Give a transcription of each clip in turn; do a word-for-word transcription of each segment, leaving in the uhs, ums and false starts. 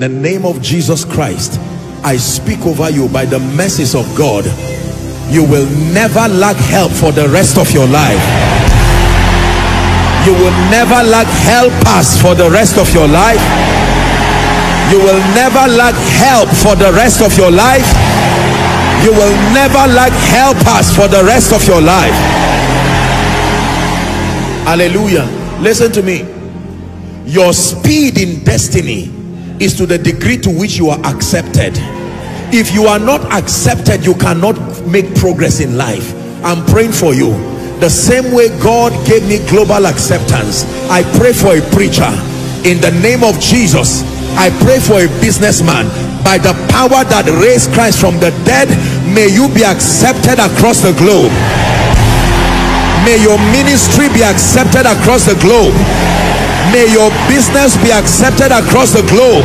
In the name of Jesus Christ, I speak over you by the mercies of God. You will never lack help for the rest of your life. You will never lack helpers for the rest of your life. You will never lack help for the rest of your life. You will never lack helpers for the rest of your life. Hallelujah. Listen to me. Your speed in destiny is to the degree to which you are accepted. If you are not accepted, you cannot make progress in life. I'm praying for you. The same way God gave me global acceptance, I pray for a preacher in the name of Jesus. I pray for a businessman. By the power that raised Christ from the dead, may you be accepted across the globe. May your ministry be accepted across the globe. May your business be accepted across the globe.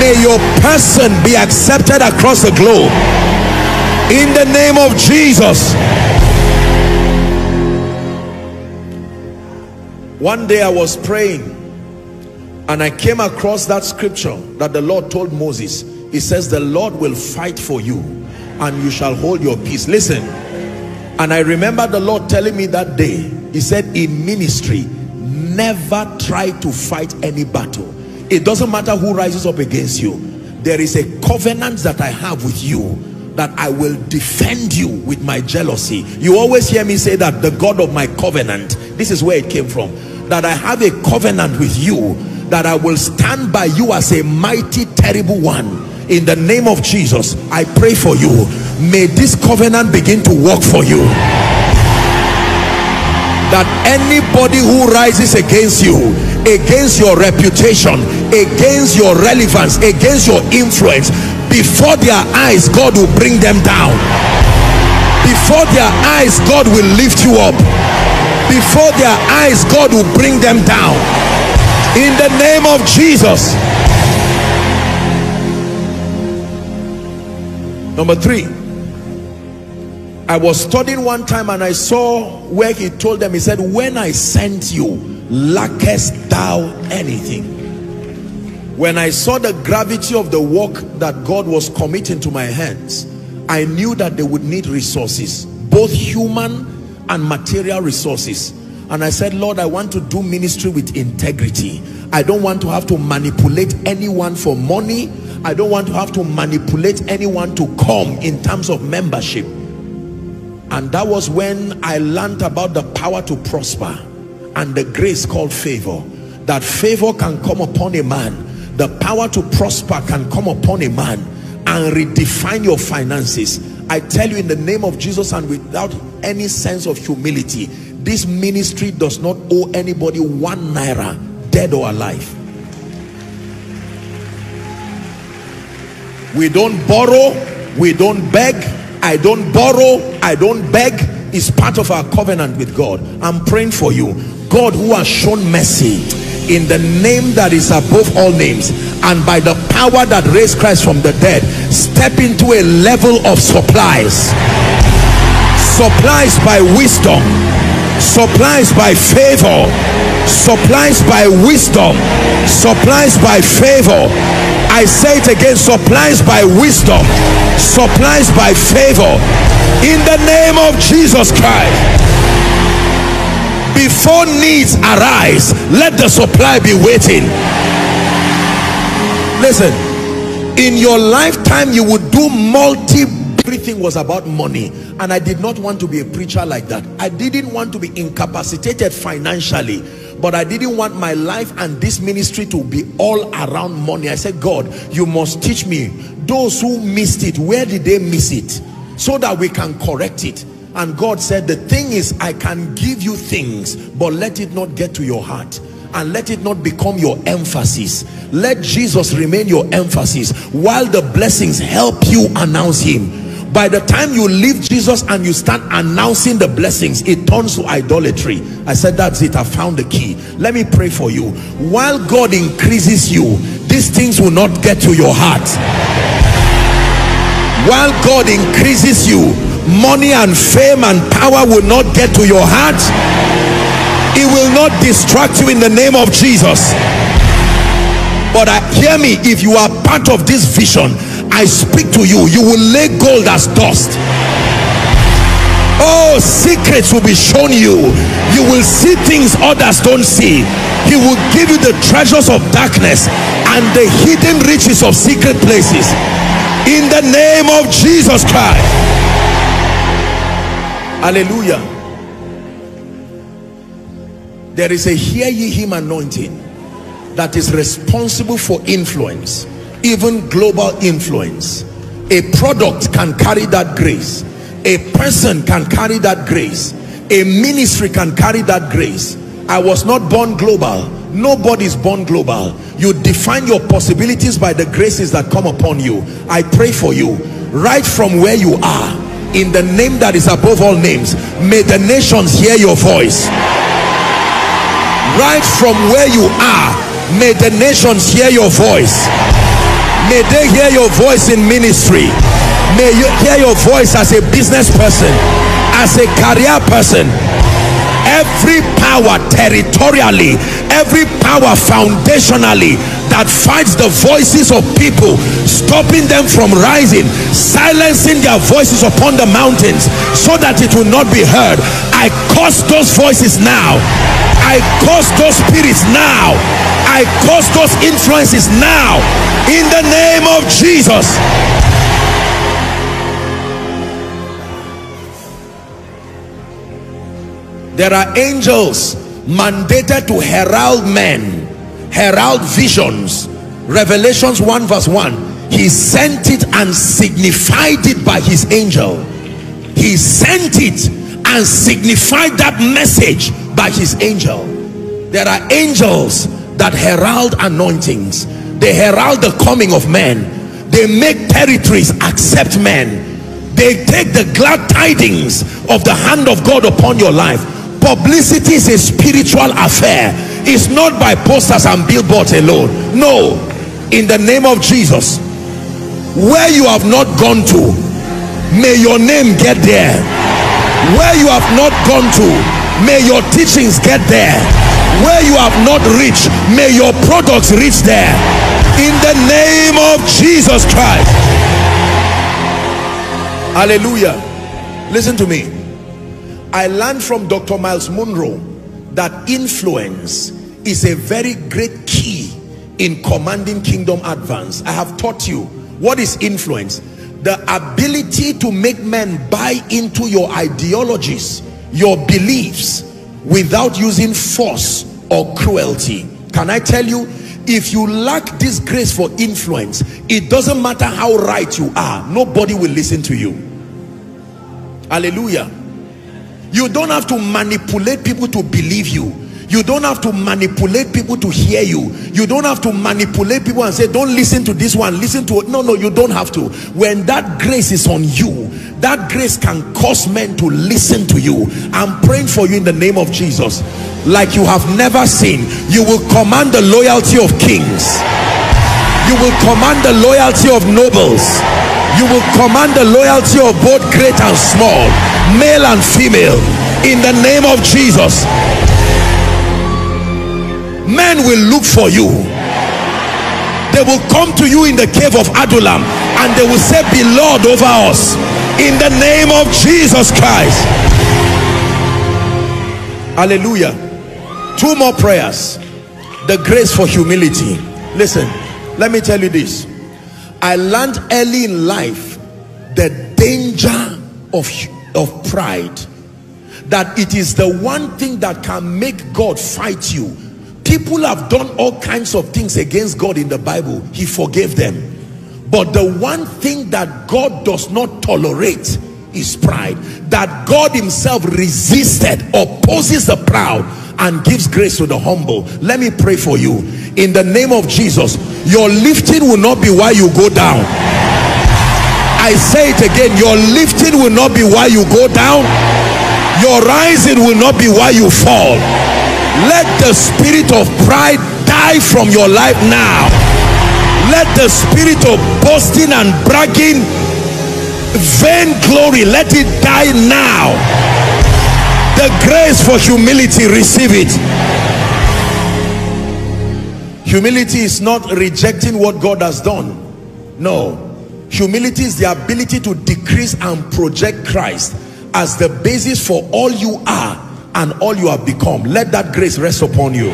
May your person be accepted across the globe. In the name of Jesus. One day I was praying and I came across that scripture that the Lord told Moses. He says, the Lord will fight for you and you shall hold your peace. Listen. And I remember the Lord telling me that day. He said, in ministry, never try to fight any battle. It doesn't matter who rises up against you. There is a covenant that I have with you, that I will defend you with my jealousy. You always hear me say that, the God of my covenant. This is where it came from. That I have a covenant with you, that I will stand by you as a mighty, terrible one. In the name of Jesus, I pray for you. May this covenant begin to work for you. That anybody who rises against you, against your reputation, against your relevance, against your influence, before their eyes, God will bring them down. Before their eyes, God will lift you up. Before their eyes, God will bring them down. In the name of Jesus. Number three. I was studying one time and I saw where he told them, he said, when I sent you, lackest thou anything? When I saw the gravity of the work that God was committing to my hands, I knew that they would need resources, both human and material resources. And I said, Lord, I want to do ministry with integrity. I don't want to have to manipulate anyone for money. I don't want to have to manipulate anyone to come in terms of membership. And that was when I learned about the power to prosper and the grace called favor. That favor can come upon a man. The power to prosper can come upon a man and redefine your finances. I tell you, in the name of Jesus, and without any sense of humility, this ministry does not owe anybody one naira, dead or alive. We don't borrow, we don't beg. I don't borrow, I don't beg. It's part of our covenant with God. I'm praying for you. God, who has shown mercy in the name that is above all names, and by the power that raised Christ from the dead, step into a level of supplies. Supplies by wisdom. Supplies by favor. Supplies by wisdom. Supplies by favor. I say it again, supplies by wisdom, supplies by favor, in the name of Jesus Christ. Before needs arise, let the supply be waiting. Listen, in your lifetime you would do multi, everything was about money, and I did not want to be a preacher like that. I didn't want to be incapacitated financially. But I didn't want my life and this ministry to be all around money. I said, God, you must teach me. Those who missed it, where did they miss it? So that we can correct it. And God said, the thing is, I can give you things, but let it not get to your heart. And let it not become your emphasis. Let Jesus remain your emphasis, while the blessings help you announce him. By the time you leave Jesus and you start announcing the blessings, it turns to idolatry. I said, that's it. I found the key. Let me pray for you. While God increases you, these things will not get to your heart. While God increases you, money and fame and power will not get to your heart. It will not distract you in the name of Jesus. But I, hear me, if you are part of this vision, I speak to you, you will lay gold as dust. Oh, secrets will be shown you. You will see things others don't see. He will give you the treasures of darkness and the hidden riches of secret places. In the name of Jesus Christ. Hallelujah. There is a hear ye him anointing that is responsible for influence, even global influence. A product can carry that grace. A person can carry that grace. A ministry can carry that grace. I was not born global. Nobody is born global. You define your possibilities by the graces that come upon you. I pray for you right from where you are, in the name that is above all names. May the nations hear your voice. Right from where you are, may the nations hear your voice. May they hear your voice in ministry. May you hear your voice as a business person, as a career person. Every power territorially, every power foundationally that fights the voices of people, stopping them from rising, silencing their voices upon the mountains so that it will not be heard, I curse those voices now. I curse those spirits now. I curse those influences now, in the name of Jesus. There are angels mandated to herald men, herald visions. Revelations one verse one. He sent it and signified it by his angel. He sent it and signified that message by his angel. There are angels that herald anointings. They herald the coming of men. They make territories accept men. They take the glad tidings of the hand of God upon your life. Publicity is a spiritual affair. It's not by posters and billboards alone. No, in the name of Jesus, where you have not gone to, may your name get there. Where you have not gone to, may your teachings get there. Where you have not reached, may your products reach there, in the name of Jesus Christ. Hallelujah. Listen to me. I learned from Doctor Miles Munro that influence is a very great key in commanding kingdom advance. I have taught you what is influence. The ability to make men buy into your ideologies, your beliefs, without using force or cruelty. Can I tell you, if you lack this grace for influence, it doesn't matter how right you are, nobody will listen to you. Hallelujah. You don't have to manipulate people to believe you. You don't have to manipulate people to hear you. You don't have to manipulate people and say, don't listen to this one, listen to it. No, no, you don't have to. When that grace is on you, that grace can cause men to listen to you. I'm praying for you in the name of Jesus. Like you have never seen, you will command the loyalty of kings. You will command the loyalty of nobles. You will command the loyalty of both great and small, male and female, in the name of Jesus. Men will look for you. They will come to you in the cave of Adullam and they will say, be Lord over us, in the name of Jesus Christ. Hallelujah. Two more prayers. The grace for humility. Listen, let me tell you this. I learned early in life the danger of, of pride. That it is the one thing that can make God fight you. People have done all kinds of things against God in the Bible. He forgave them. But the one thing that God does not tolerate is pride. That God himself resisted, opposes the proud, and gives grace to the humble. Let me pray for you. In the name of Jesus, your lifting will not be why you go down. I say it again, your lifting will not be why you go down. Your rising will not be why you fall. Let the spirit of pride die from your life now. Let the spirit of boasting and bragging, vainglory, let it die now. The grace for humility, receive it. Humility is not rejecting what God has done. No. Humility is the ability to decrease and project Christ as the basis for all you are and all you have become. Let that grace rest upon you.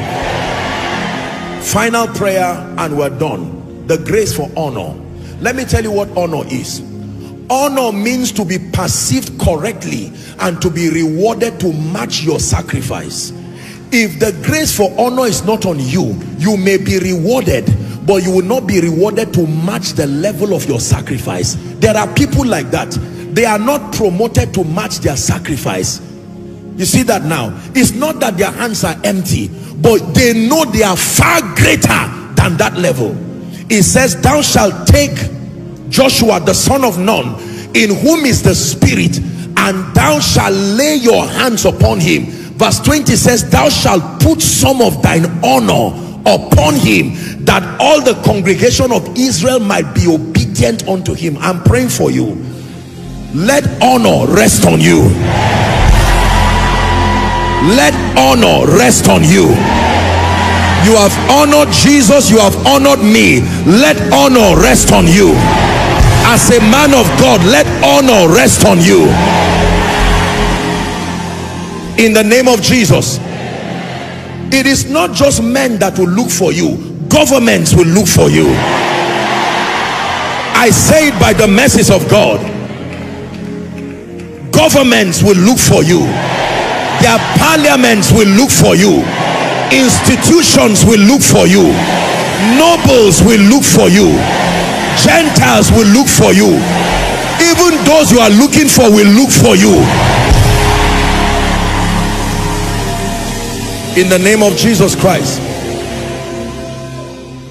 Final prayer and we're done. The grace for honor. Let me tell you what honor is. Honor means to be perceived correctly and to be rewarded to match your sacrifice. If the grace for honor is not on you, you may be rewarded, but you will not be rewarded to match the level of your sacrifice. There are people like that. They are not promoted to match their sacrifice. You see that now? It's not that their hands are empty, but they know they are far greater than that level. It says, thou shalt take Joshua the son of Nun, in whom is the Spirit, and thou shalt lay your hands upon him. Verse twenty says, thou shalt put some of thine honor upon him, that all the congregation of Israel might be obedient unto him. I'm praying for you. Let honor rest on you. Let honor rest on you. You have honored Jesus, you have honored me. Let honor rest on you. As a man of God, let honor rest on you. In the name of Jesus. It is not just men that will look for you. Governments will look for you. I say it by the mercies of God. Governments will look for you. Their parliaments will look for you. Institutions will look for you. Nobles will look for you. Gentiles will look for you. Even those you are looking for will look for you. In the name of Jesus Christ.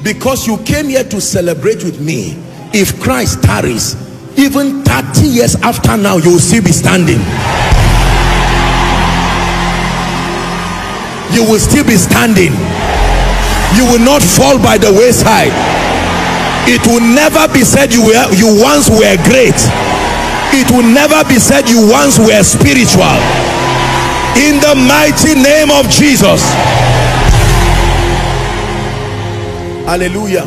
Because you came here to celebrate with me, if Christ tarries, even thirty years after now, you will still be standing. You will still be standing. You will not fall by the wayside. It will never be said you were, you once were great. It will never be said you once were spiritual. In the mighty name of Jesus. Hallelujah.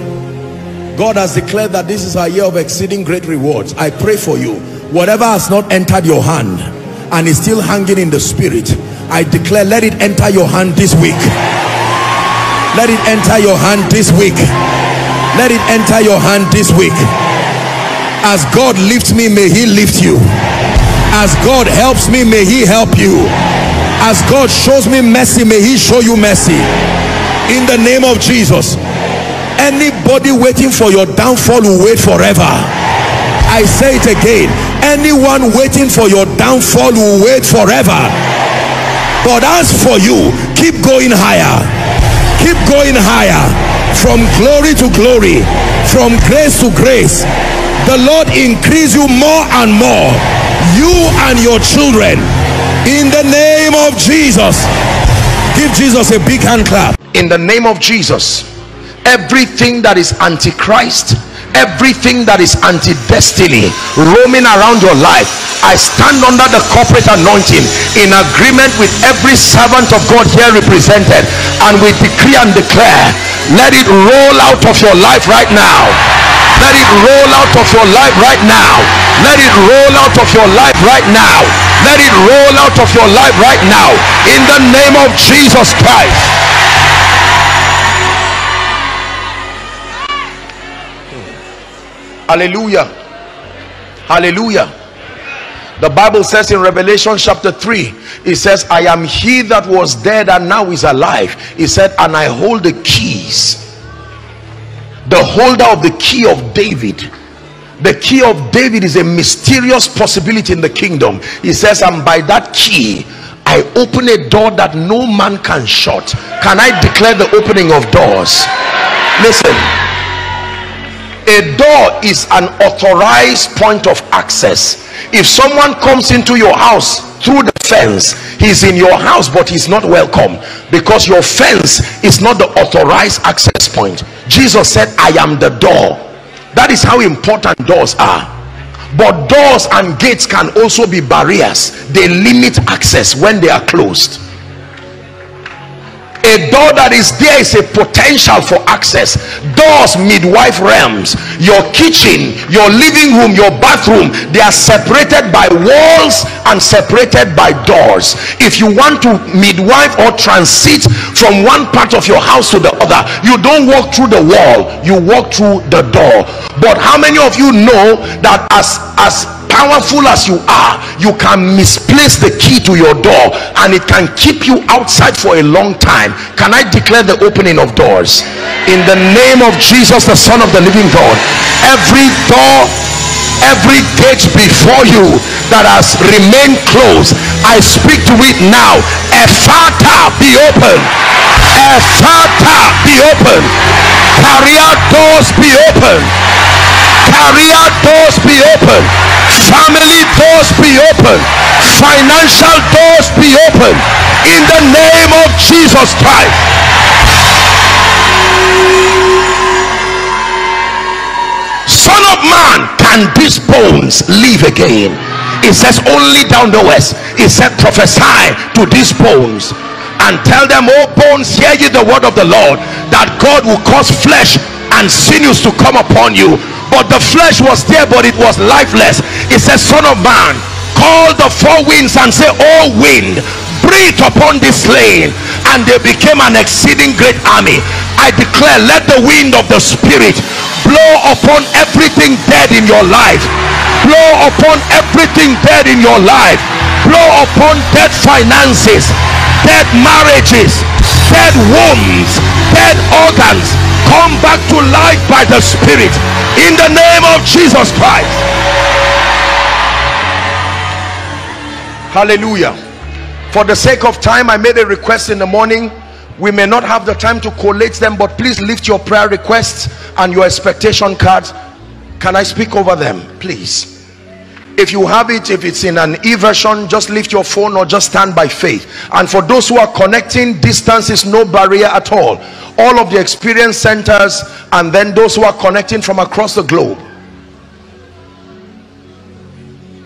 God has declared that this is a year of exceeding great rewards. I pray for you. Whatever has not entered your hand and is still hanging in the spirit, I declare, let it enter your hand this week. Let it enter your hand this week. Let it enter your hand this week. As God lifts me, may he lift you. As God helps me, may he help you. As God shows me mercy, may he show you mercy. In the name of Jesus. Anybody waiting for your downfall will wait forever. I say it again. Anyone waiting for your downfall will wait forever. But as for you, keep going higher. Keep going higher. From glory to glory. From grace to grace. The Lord increase you more and more. You and your children. In the name of Jesus. Give Jesus a big hand clap. In the name of Jesus. Everything that is antichrist, everything that is anti-destiny roaming around your life, I stand under the corporate anointing in agreement with every servant of God here represented, and we decree and declare, let it roll out of your life right now. Let it roll out of your life right now. Let it roll out of your life right now. Let it roll out of your life right now. In the name of Jesus Christ. Hallelujah. Hallelujah. The Bible says in Revelation chapter three, it says, I am he that was dead and now is alive. It said, and I hold the keys. The holder of the key of David. The key of David is a mysterious possibility in the kingdom. He says, and by that key, I open a door that no man can shut. Can I declare the opening of doors? Listen, a door is an authorized point of access. If someone comes into your house through the fence, he's in your house, but he's not welcome, because your fence is not the authorized access point. Jesus said, I am the door. That is how important doors are. But doors and gates can also be barriers. They limit access when they are closed. A door that is there is a potential for access. Doors, midwife realms. Your kitchen, your living room, your bathroom, they are separated by walls and separated by doors. If you want to midwife or transit from one part of your house to the other, you don't walk through the wall, you walk through the door. But how many of you know that as as powerful as you are, you can misplace the key to your door and it can keep you outside for a long time? Can I declare the opening of doors in the name of Jesus, the Son of the living God? Every door, every gate before you that has remained closed, I speak to it now. Ephata, be open. Ephata, be open. Career doors, be open. Career doors be open. Family doors be open. Financial doors be open in the name of Jesus Christ. Son of man, can these bones live again? It says only down the west. It said prophesy to these bones and tell them, oh bones, hear ye the word of the Lord, that God will cause flesh and sinews to come upon you. But the flesh was there, but it was lifeless. It says, son of man, call the four winds and say, oh wind, breathe upon this slain, and they became an exceeding great army. I declare, let the wind of the Spirit blow upon everything dead in your life. Blow upon everything dead in your life. Blow upon dead finances, dead marriages, dead wombs, dead organs. Come back to life by the Spirit in the name of Jesus Christ. Hallelujah. For the sake of time, I made a request in the morning. We may not have the time to collate them, but please lift your prayer requests and your expectation cards. Can I speak over them, please? If you have it, if it's in an e-version, just lift your phone or just stand by faith. And for those who are connecting, distance is no barrier at all. All of the experience centers, and then those who are connecting from across the globe.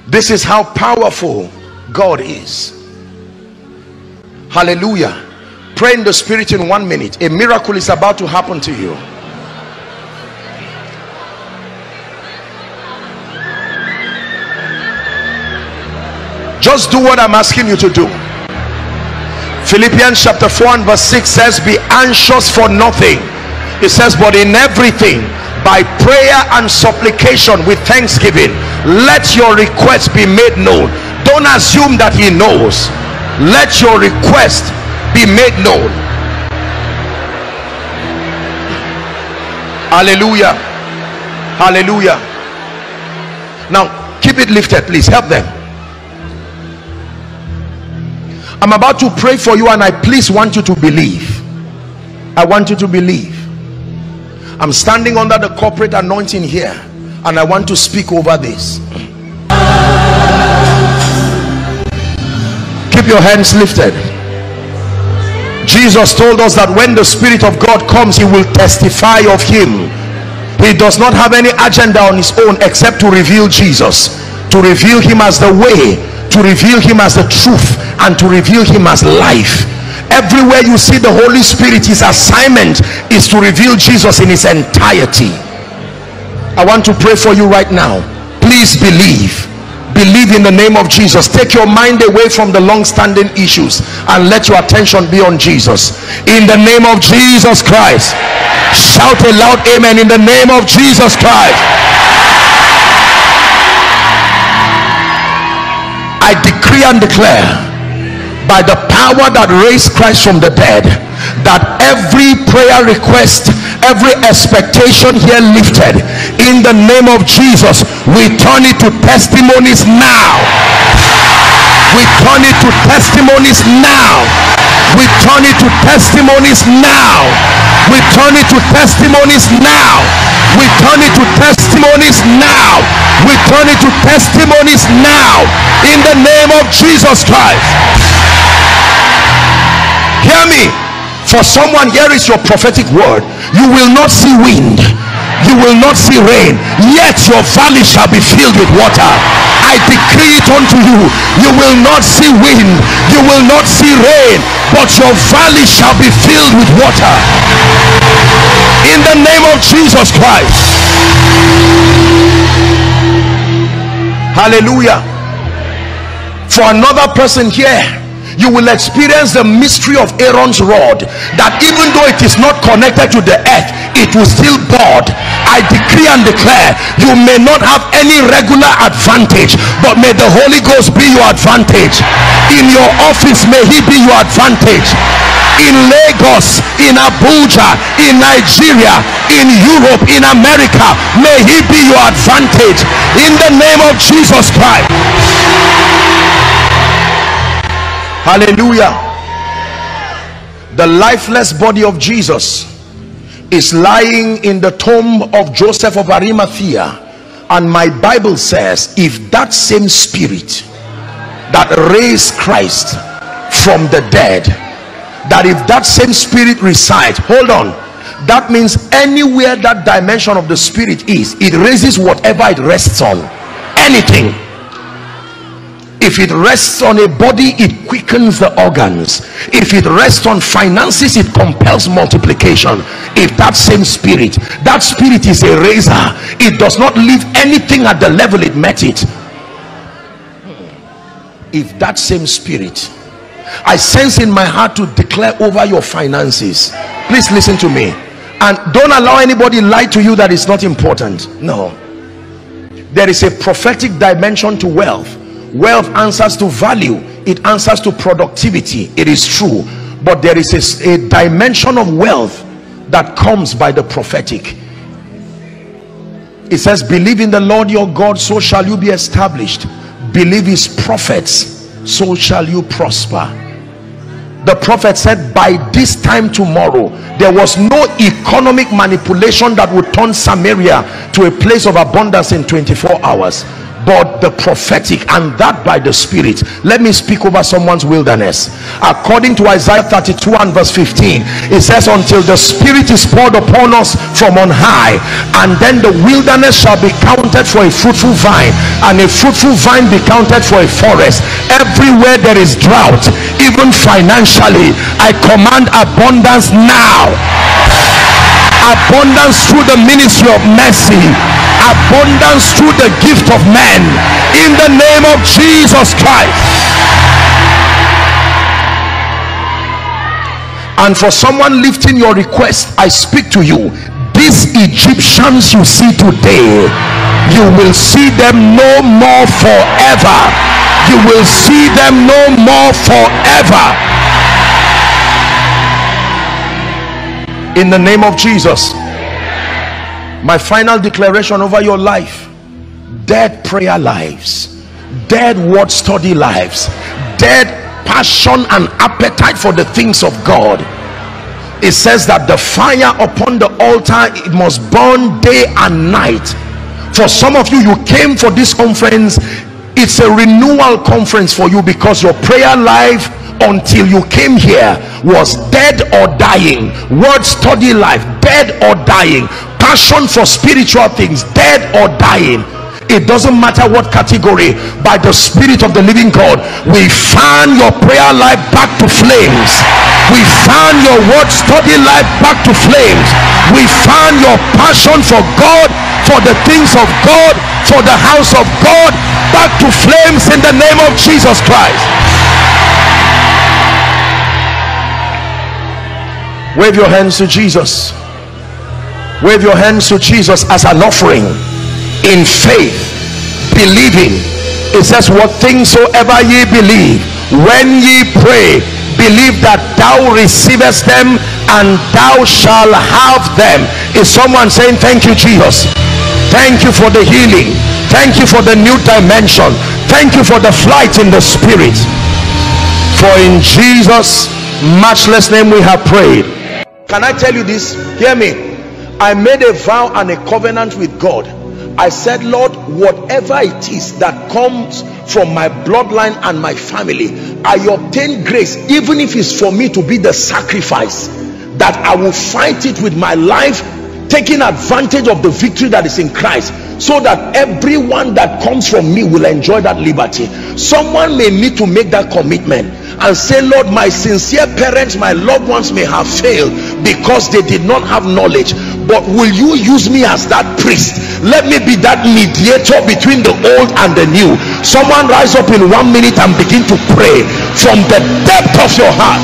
This is how powerful God is. Hallelujah. Pray in the Spirit in one minute. A miracle is about to happen to you. Just do what I'm asking you to do. Philippians chapter four and verse six says, be anxious for nothing. It says, but in everything, by prayer and supplication with thanksgiving, let your requests be made known. Don't assume that he knows. Let your request be made known. Hallelujah. Hallelujah. Now, keep it lifted, please. Help them. I'm about to pray for you, and I please want you to believe. I want you to believe. I'm standing under the corporate anointing here, and I want to speak over this. Keep your hands lifted. Jesus told us that when the Spirit of God comes, he will testify of him. He does not have any agenda on his own except to reveal Jesus, to reveal him as the way, to reveal him as the truth, and to reveal him as life. Everywhere you see the Holy Spirit, his assignment is to reveal Jesus in his entirety. I want to pray for you right now. Please believe. Believe in the name of Jesus. Take your mind away from the long-standing issues and let your attention be on Jesus. In the name of Jesus Christ. Shout a loud amen in the name of Jesus Christ. I decree and declare by the power that raised Christ from the dead that every prayer request, every expectation here lifted in the name of Jesus, we turn it to testimonies now. We turn it to testimonies now. We turn it to testimonies now. We turn it to testimonies now. We turn it to testimonies now. We turn it to testimonies now in the name of Jesus Christ. Hear me. For someone, here is your prophetic word. You will not see wind, you will not see rain, yet your valley shall be filled with water. I I decree it unto you, you will not see wind, you will not see rain, but your valley shall be filled with water in the name of Jesus Christ. Hallelujah. For another person here, you will experience the mystery of Aaron's rod, that even though it is not connected to the earth, it will still board. I decree and declare, you may not have any regular advantage, but may the Holy Ghost be your advantage. In your office, may he be your advantage. In Lagos, in Abuja, in Nigeria, in Europe, in America, may he be your advantage in the name of Jesus Christ. Hallelujah. The lifeless body of Jesus is lying in the tomb of Joseph of Arimathea, and my Bible says, if that same spirit that raised Christ from the dead, that if that same spirit resides, hold on, that means anywhere that dimension of the spirit is, it raises whatever it rests on. Anything. If it rests on a body, it quickens the organs. If it rests on finances, it compels multiplication. If that same spirit, that spirit is a razor, it does not leave anything at the level it met it. If that same spirit, I sense in my heart to declare over your finances, please listen to me, and don't allow anybody lie to you that it's not important. No, there is a prophetic dimension to wealth. Wealth answers to value, it answers to productivity, it is true, but there is a, a dimension of wealth that comes by the prophetic. It says, believe in the Lord your God, so shall you be established. Believe his prophets, so shall you prosper. The prophet said, by this time tomorrow. There was no economic manipulation that would turn Samaria to a place of abundance in twenty-four hours, but the prophetic, and that by the spirit. Let me speak over someone's wilderness. According to Isaiah thirty-two and verse fifteen, it says, until the spirit is poured upon us from on high, and then the wilderness shall be counted for a fruitful vine, and a fruitful vine be counted for a forest. Everywhere there is drought, even financially, I command abundance now. Abundance through the ministry of mercy, abundance through the gift of men, in the name of Jesus Christ. And for someone lifting your request, I speak to you, these Egyptians you see today, you will see them no more forever. You will see them no more forever, in the name of Jesus. My final declaration over your life: dead prayer lives, dead word study lives, dead passion and appetite for the things of God. It says that the fire upon the altar, it must burn day and night. For some of you, you came for this conference, it's a renewal conference for you, because your prayer life until you came here was dead or dying. Word study life, dead or dying. Passion for spiritual things, dead or dying. It doesn't matter what category. By the spirit of the living God, we fan your prayer life back to flames. We fan your word study life back to flames. We fan your passion for God, for the things of God, for the house of God, back to flames in the name of Jesus Christ. Wave your hands to Jesus. Wave your hands to Jesus as an offering in faith, believing. It says, what things soever ye believe, when ye pray, believe that thou receivest them, and thou shalt have them. Is someone saying, thank you, Jesus? Thank you for the healing. Thank you for the new dimension. Thank you for the flight in the spirit. For in Jesus' matchless name we have prayed. Can I tell you this? Hear me. I made a vow and a covenant with God. I said, Lord, whatever it is that comes from my bloodline and my family, I obtain grace, even if it's for me to be the sacrifice, that I will fight it with my life taking advantage of the victory that is in Christ, so that everyone that comes from me will enjoy that liberty. Someone may need to make that commitment and say, Lord, my sincere parents, my loved ones may have failed because they did not have knowledge, but will you use me as that priest? Let me be that mediator between the old and the new. Someone rise up in one minute and begin to pray from the depth of your heart.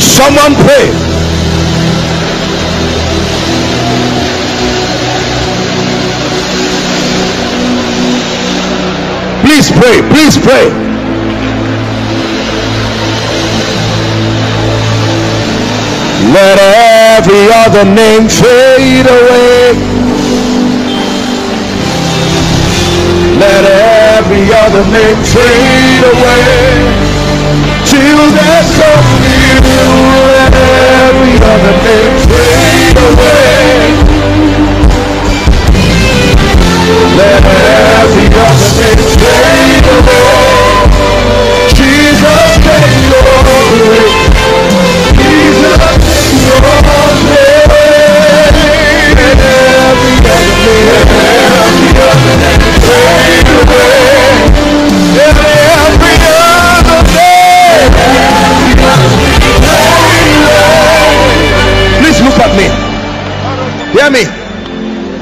Someone pray. Please pray, please pray. Let every other name fade away. Let every other name fade away. Till there's only you. Let every other name fade away. Let every other name fade away. Jesus, take your glory. Please look at me. Hear me.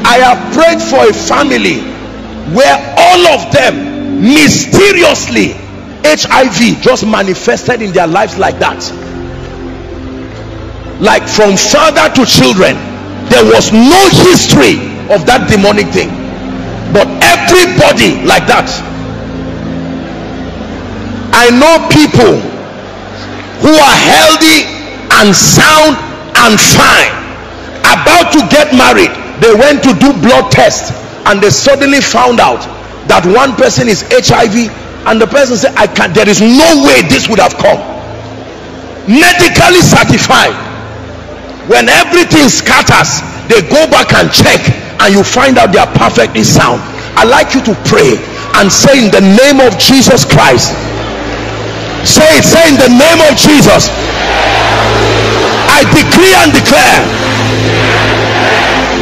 I have prayed for a family where all of them mysteriously H I V just manifested in their lives like that. Like from father to children, there was no history of that demonic thing, but everybody like that. I know people who are healthy and sound and fine, about to get married. They went to do blood tests and they suddenly found out that one person is H I V, and the person said, I can't, there is no way this would have come. Medically certified. When everything scatters, they go back and check, and you find out they are perfectly sound. I'd like you to pray and say, in the name of Jesus Christ. Say it, say, in the name of Jesus. I decree and declare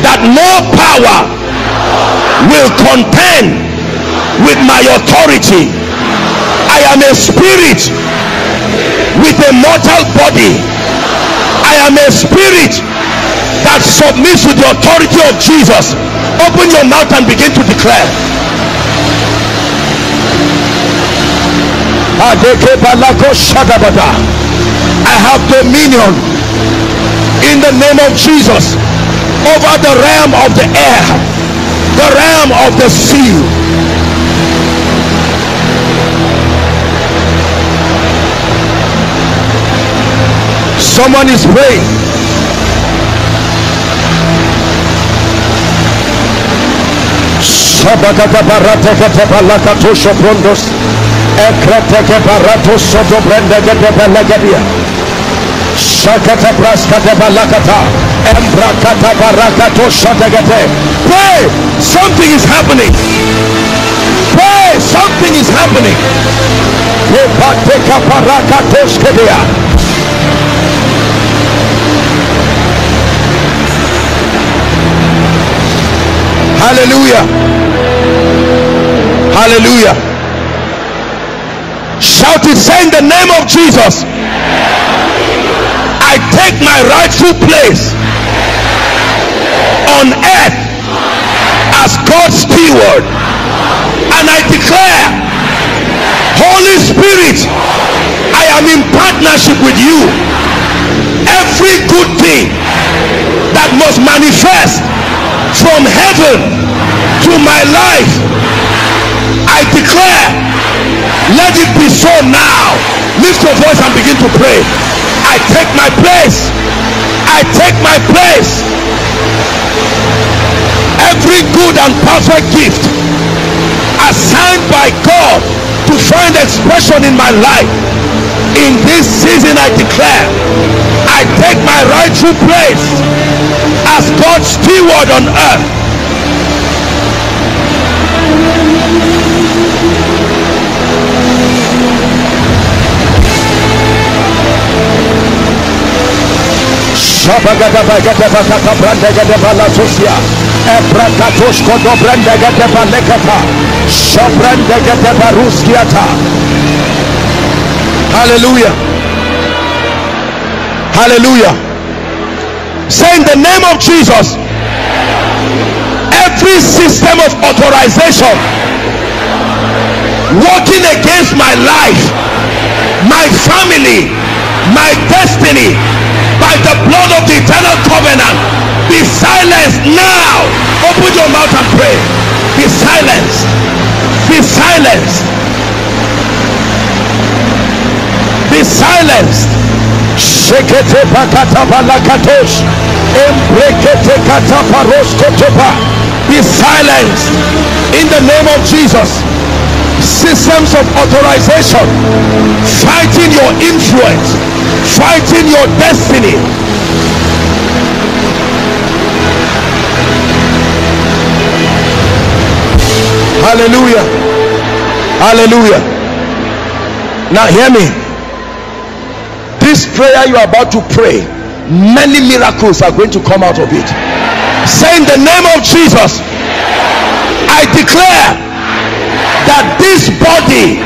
that no power will contend with my authority. I am a spirit with a mortal body. I am a spirit that submits to the authority of Jesus. Open your mouth and begin to declare. I have dominion in the name of Jesus over the realm of the air, the realm of the sea. Someone is praying. Pray! Something is happening. Pray! Something is happening. Hallelujah. Hallelujah. Shout it, say, in the name of Jesus. I take my rightful place on earth as God's steward. And I declare, Holy Spirit, I am in partnership with you. Every good thing that must manifest from heaven to my life, I declare, let it be so now. Lift your voice and begin to pray. I take my place. I take my place. Every good and perfect gift assigned by God to find expression in my life, in this season I declare, I take my rightful place as God's steward on earth, Hallelujah. Hallelujah. Say in the name of Jesus, every system of authorization working against my life, my family, my destiny, by the blood of the eternal covenant, be silenced now. Open your mouth and pray. Be silenced. Be silenced. Be silenced. Shekete pakatabakatosh. Embrekete kataparoskotopa. Be silenced in the name of Jesus. Systems of authorization fighting your influence, fighting your destiny. Hallelujah. Hallelujah. Now hear me. This prayer you are about to pray, many miracles are going to come out of it. Say in the name of Jesus, I declare that this body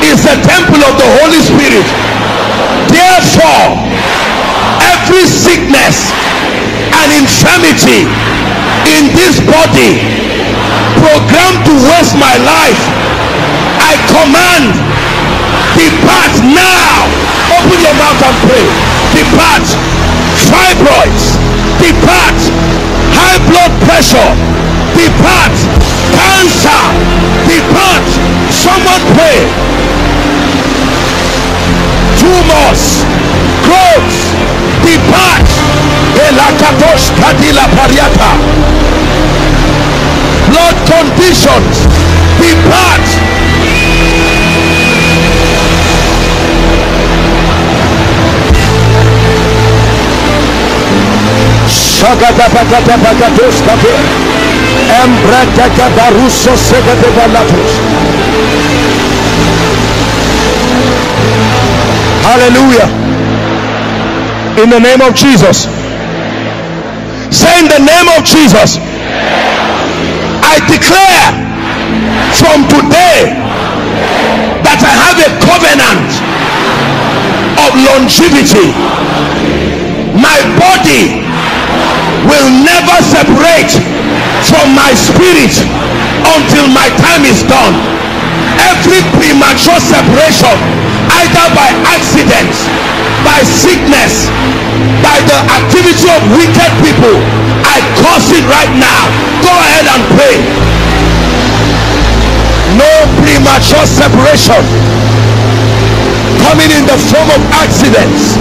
is the temple of the Holy Spirit. Therefore, every sickness and infirmity in this body programmed to waste my life, I command, depart now. Open your mouth and pray. Depart. Fibroids, depart. High blood pressure, depart. Cancer, depart. Someone pray. Tumors, growths, depart. Elakatosh kadila pariata. Blood conditions, depart. Shagadabagadabagadus kabe. Embreteka baruso segede balatos. Hallelujah. In the name of Jesus. Say in the name of Jesus, I declare from today that I have a covenant of longevity. My body will never separate from my spirit until my time is done. Every premature separation, either by accident, by sickness, by the activity of wicked people, I curse it right now. Go ahead and pray. No premature separation coming in the form of accidents.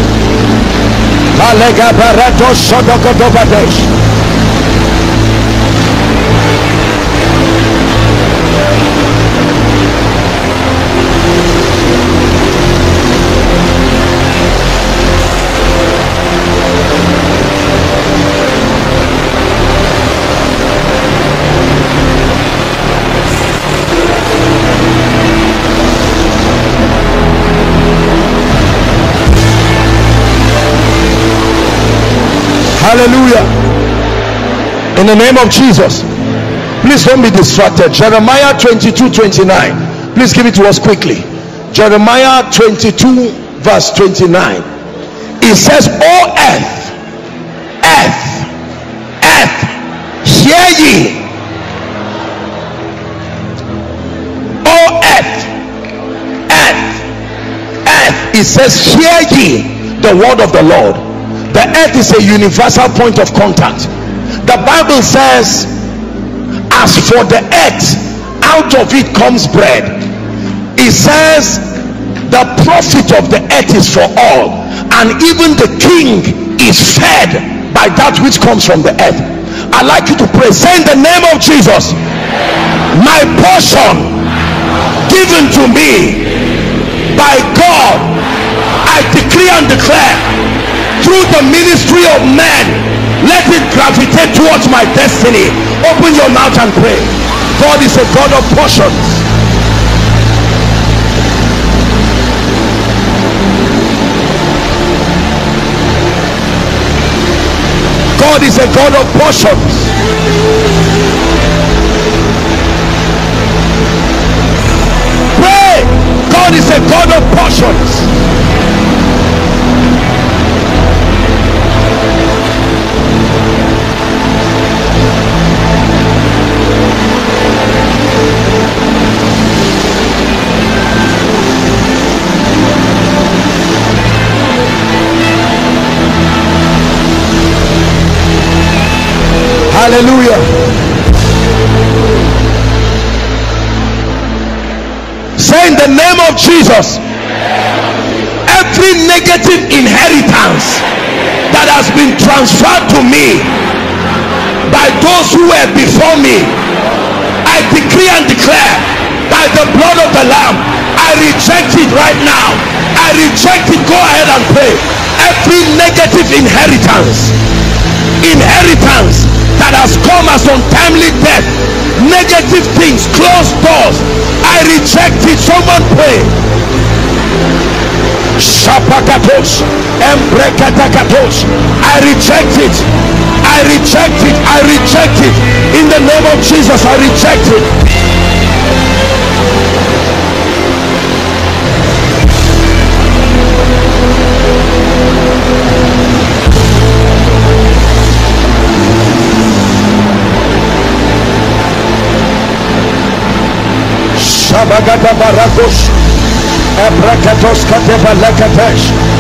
Hallelujah. In the name of Jesus. Please don't be distracted. Jeremiah twenty-two twenty-nine. Please give it to us quickly. Jeremiah twenty-two verse twenty-nine. It says, O earth, earth, earth, hear ye. O earth, earth, earth. It says, hear ye the word of the Lord. The earth is a universal point of contact. The Bible says, as for the earth, out of it comes bread. It says the profit of the earth is for all, and even the king is fed by that which comes from the earth. I'd like you to pray. Say in the name of Jesus, my portion given to me by God, I decree and declare, through the ministry of men, let it gravitate towards my destiny. Open your mouth and pray. God is a God of portions. God is a God of portions. Pray. God is a God of portions. Hallelujah. Say in the name of Jesus, every negative inheritance that has been transferred to me by those who were before me, I decree and declare by the blood of the Lamb, I reject it right now. I reject it. Go ahead and pray. Every negative inheritance, inheritance that has come as untimely death, negative things, closed doors, I reject it. Someone pray. Shapakatos, Embrekatakatos. I reject it. I reject it. I reject it. In the name of Jesus, I reject it. Shabagata Barakosh, Abrakatos Kateva Lakatesh.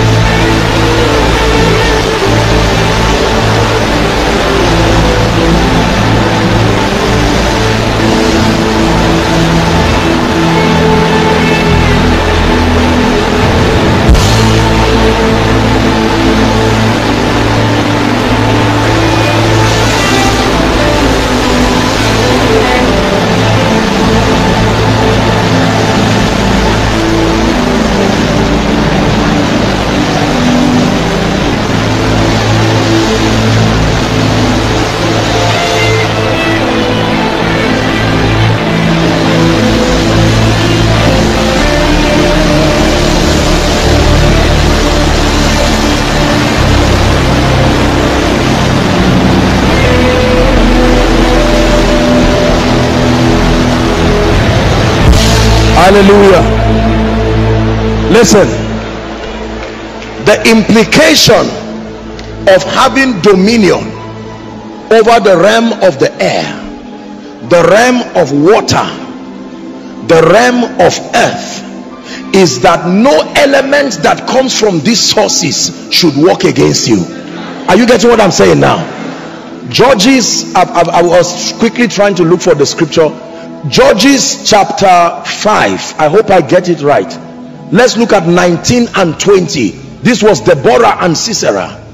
Hallelujah. Listen, the implication of having dominion over the realm of the air, the realm of water, the realm of earth is that no element that comes from these sources should work against you. Are you getting what I'm saying now? Judges, I, I, I was quickly trying to look for the scripture. Judges chapter five, I hope I get it right. Let's look at nineteen and twenty. This was Deborah and Sisera.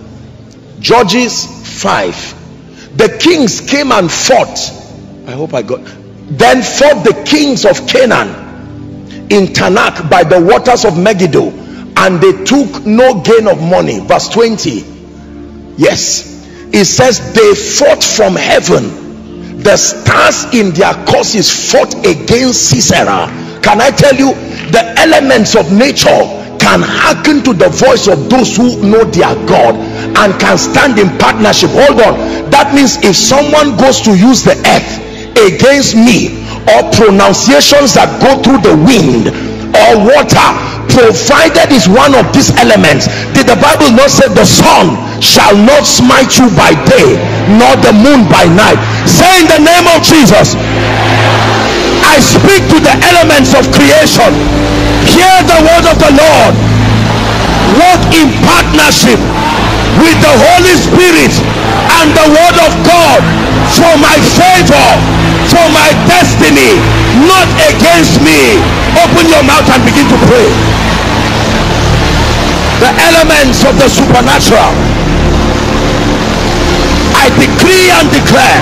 Judges five. The kings came and fought. I hope I got. Then fought the kings of Canaan in Tanakh by the waters of Megiddo, and they took no gain of money. Verse twenty. Yes, it says they fought from heaven. The stars in their courses fought against Sisera. Can I tell you, the elements of nature can hearken to the voice of those who know their God and can stand in partnership. Hold on. That means if someone goes to use the earth against me, or pronunciations that go through the wind or water, provided is one of these elements. Did the Bible not say the sun shall not smite you by day, nor the moon by night? Say in the name of Jesus, I speak to the elements of creation. Hear the word of the Lord. Walk in partnership with the Holy Spirit and the word of God for my favor, for my destiny, not against me. Open your mouth and begin to pray. The elements of the supernatural, I decree and declare,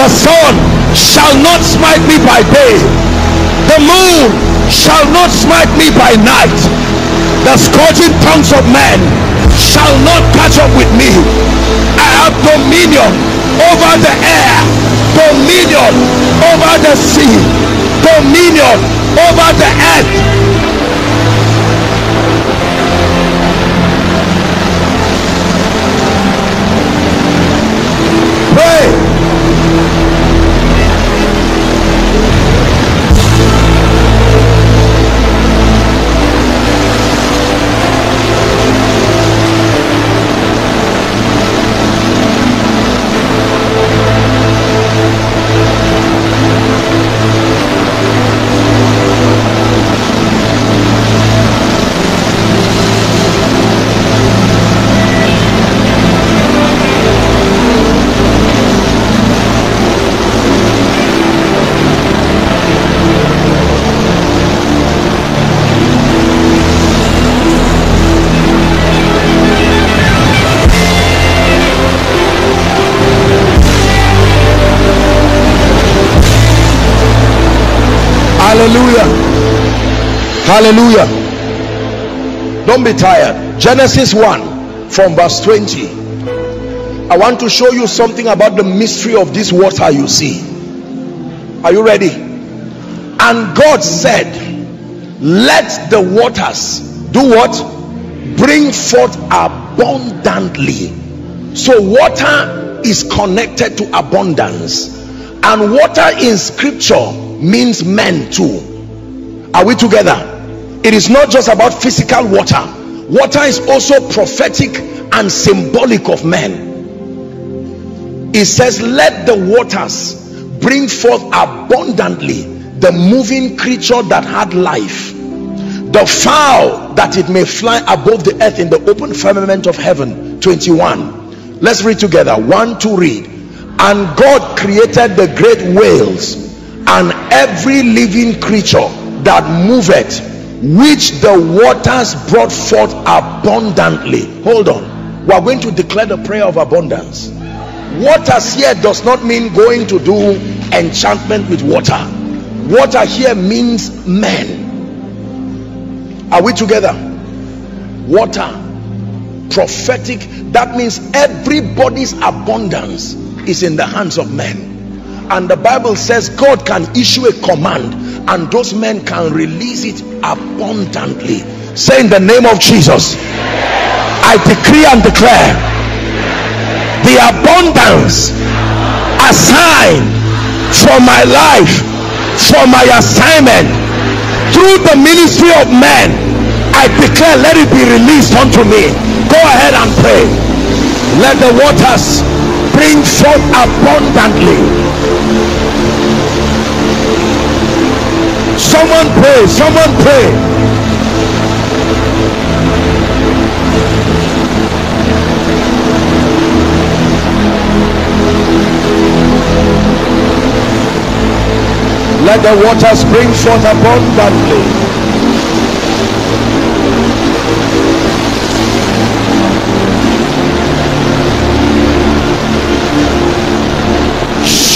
the sun shall not smite me by day, the moon shall not smite me by night, the scourging tongues of men shall not catch up with me. I have dominion over the air, dominion over the sea, dominion over the earth. Hallelujah. Hallelujah. Don't be tired. Genesis one from verse twenty. I want to show you something about the mystery of this water you see. Are you ready? And God said, let the waters do what? Bring forth abundantly. So water is connected to abundance. And water in scripture means men too. Are we together? It is not just about physical water. Water is also prophetic and symbolic of men. It says, let the waters bring forth abundantly the moving creature that had life, the fowl that it may fly above the earth in the open firmament of heaven. twenty-one. Let's read together. One, two, read. And God created the great whales and every living creature that moveth, which the waters brought forth abundantly. Hold on, we are going to declare the prayer of abundance. Waters here does not mean going to do enchantment with water. Water here means men. Are we together? Water, prophetic, that means everybody's abundance is in the hands of men. And the Bible says God can issue a command and those men can release it abundantly. Say, in the name of Jesus, I decree and declare the abundance assigned for my life, for my assignment, through the ministry of men, I declare, let it be released unto me. Go ahead and pray. Let the waters bring forth abundantly. Someone pray, someone pray. Let the waters bring forth abundantly.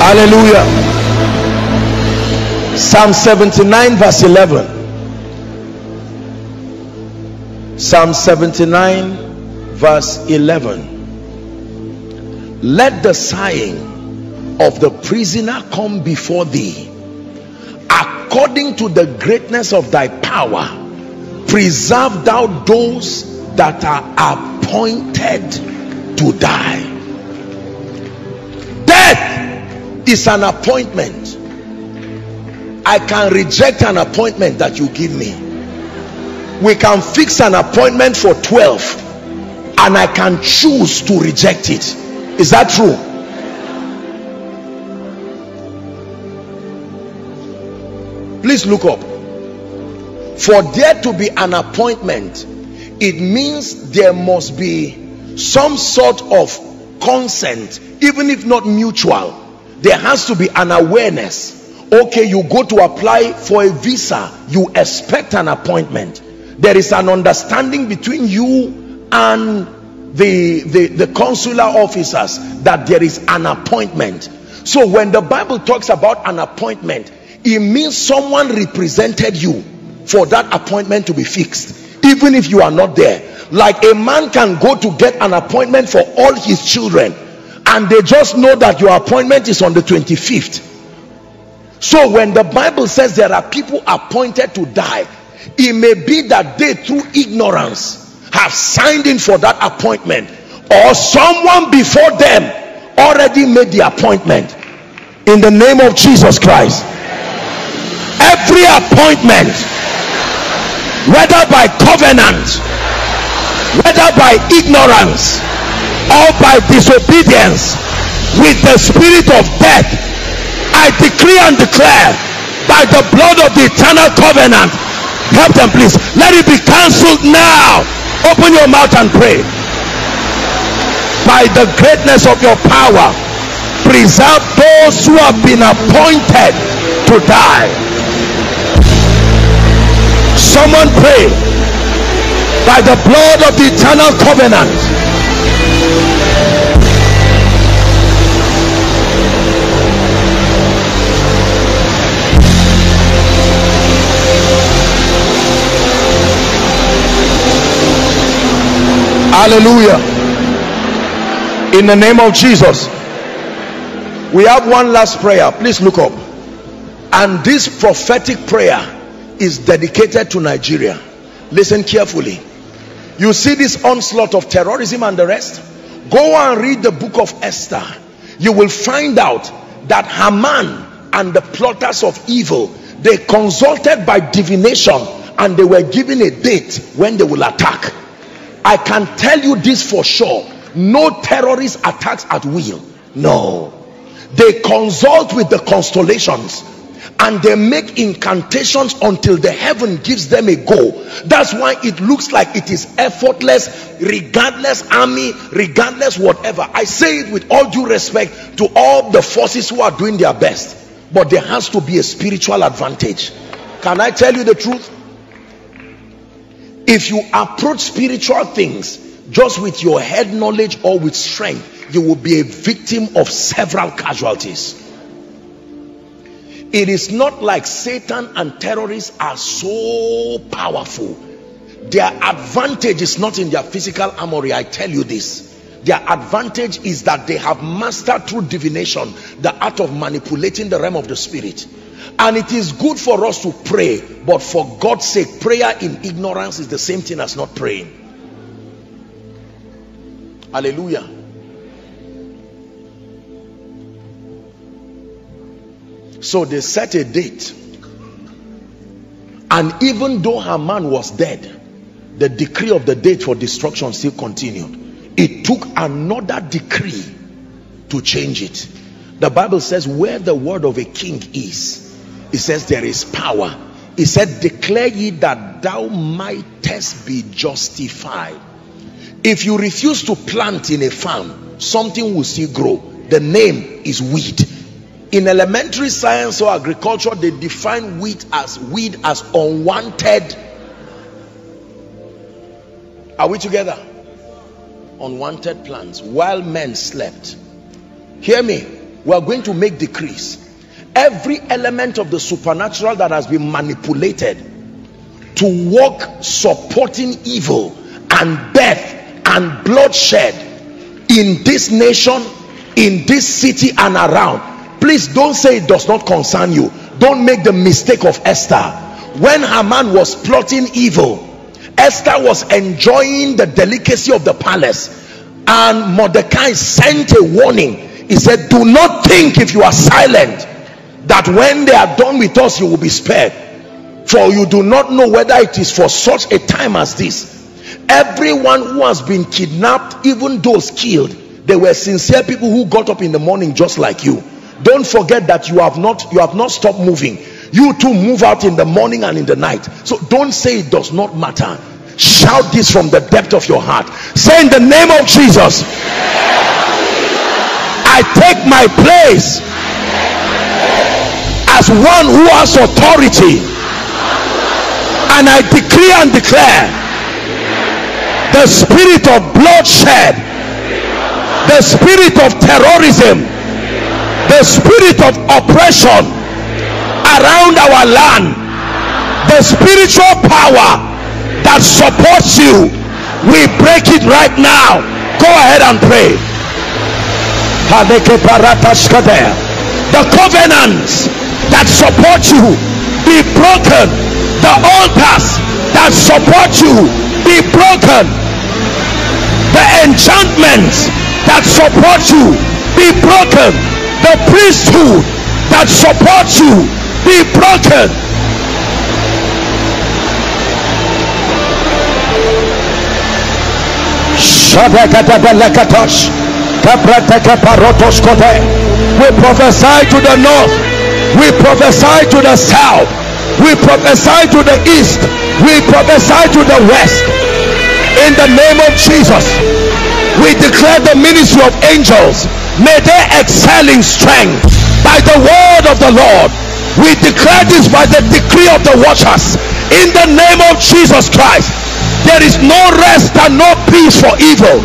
Hallelujah. Psalm seventy-nine verse eleven. Psalm seventy-nine verse eleven. Let the sighing of the prisoner come before thee. According to the greatness of thy power, preserve thou those that are appointed to die. It's an appointment. I can reject an appointment that you give me. We can fix an appointment for twelve and I can choose to reject it. Is that true? Please look up. For there to be an appointment, it means there must be some sort of consent, even if not mutual. There has to be an awareness. Okay, you go to apply for a visa, you expect an appointment. There is an understanding between you and the, the, the consular officers that there is an appointment. So when the Bible talks about an appointment, it means someone represented you for that appointment to be fixed, even if you are not there. Like a man can go to get an appointment for all his children, and they just know that your appointment is on the twenty-fifth. So when the Bible says there are people appointed to die, it may be that they through ignorance have signed in for that appointment, or someone before them already made the appointment in the name of Jesus Christ. Every appointment, whether by covenant, whether by ignorance or by disobedience, with the spirit of death, I decree and declare by the blood of the eternal covenant, help them please, let it be cancelled now. Open your mouth and pray. By the greatness of your power, preserve those who have been appointed to die. Someone pray. By the blood of the eternal covenant, hallelujah, in the name of Jesus. We have one last prayer, please look up, and this prophetic prayer is dedicated to Nigeria. Listen carefully. You see this onslaught of terrorism and the rest. Go and read the book of Esther. You will find out that Haman and the plotters of evil, they consulted by divination and they were given a date when they will attack. I can tell you this for sure, no terrorist attacks at will. No, they consult with the constellations and they make incantations until the heaven gives them a go. That's why it looks like it is effortless, regardless army, regardless whatever. I say it with all due respect to all the forces who are doing their best, but there has to be a spiritual advantage. Can I tell you the truth? If you approach spiritual things just with your head knowledge or with strength, you will be a victim of several casualties. It is not like Satan and terrorists are so powerful. Their advantage is not in their physical armory. I tell you this, their advantage is that they have mastered through divination the art of manipulating the realm of the spirit. And it is good for us to pray, but for God's sake, prayer in ignorance is the same thing as not praying. Hallelujah. So they set a date, and even though Haman was dead, the decree of the date for destruction still continued. It took another decree to change it. The Bible says where the word of a king is, it says there is power. It said, declare ye that thou mightest be justified. If you refuse to plant in a farm, something will still grow. The name is weed. In elementary science or agriculture, they define weed as weed as unwanted. Are we together? Unwanted plants while men slept. Hear me, we are going to make decrees. Every element of the supernatural that has been manipulated to work supporting evil and death and bloodshed in this nation, in this city and around, please don't say it does not concern you. Don't make the mistake of Esther. When Haman was plotting evil, Esther was enjoying the delicacy of the palace, and Mordecai sent a warning. He said, do not think if you are silent that when they are done with us you will be spared, for you do not know whether it is for such a time as this. Everyone who has been kidnapped, even those killed, they were sincere people who got up in the morning just like you. Don't forget that you have not you have not stopped moving. You too move out in the morning and in the night. So don't say it does not matter. Shout this from the depth of your heart. Say, in the name of Jesus, I take my place as one who has authority, and I decree and declare the spirit of bloodshed, the spirit of terrorism, the spirit of oppression around our land, the spiritual power that supports you, we break it right now. Go ahead and pray. The covenants that support you be broken. The altars that support you be broken. The enchantments that support you be broken. The priesthood that supports you, be broken. We prophesy to the north, we prophesy to the south, we prophesy to the east, we prophesy to the west. In the name of Jesus, we declare the ministry of angels. May they excel in strength by the word of the Lord. We declare this by the decree of the watchers. In the name of Jesus Christ, there is no rest and no peace for evil.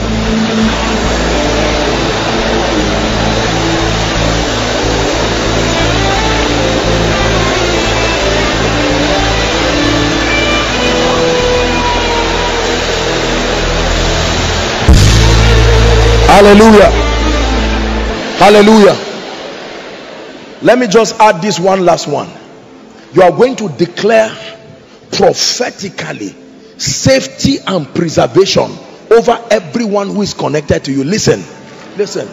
Hallelujah. Hallelujah. Let me just add this one last one. You are going to declare prophetically safety and preservation over everyone who is connected to you. Listen, listen.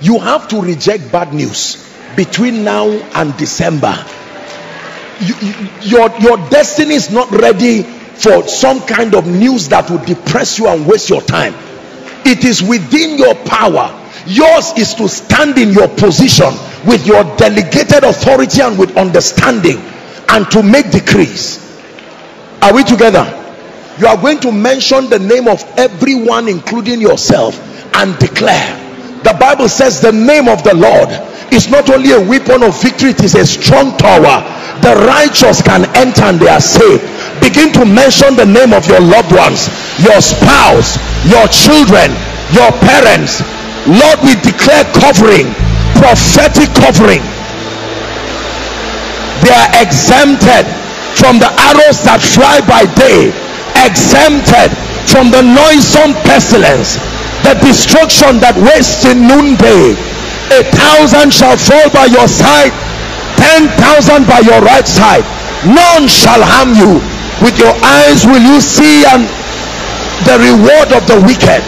You have to reject bad news between now and December. You, you, your, your destiny is not ready for some kind of news that will depress you and waste your time. It is within your power. Yours is to stand in your position with your delegated authority and with understanding, and to make decrees. Are we together? You are going to mention the name of everyone, including yourself, and declare. The Bible says the name of the Lord is not only a weapon of victory, it is a strong tower. The righteous can enter and they are saved. Begin to mention the name of your loved ones, your spouse, your children, your parents. Lord, we declare covering, prophetic covering. They are exempted from the arrows that fly by day, exempted from the noisome pestilence, the destruction that wastes in noonday. A thousand shall fall by your side, ten thousand by your right side, none shall harm you. With your eyes will you see and the reward of the wicked.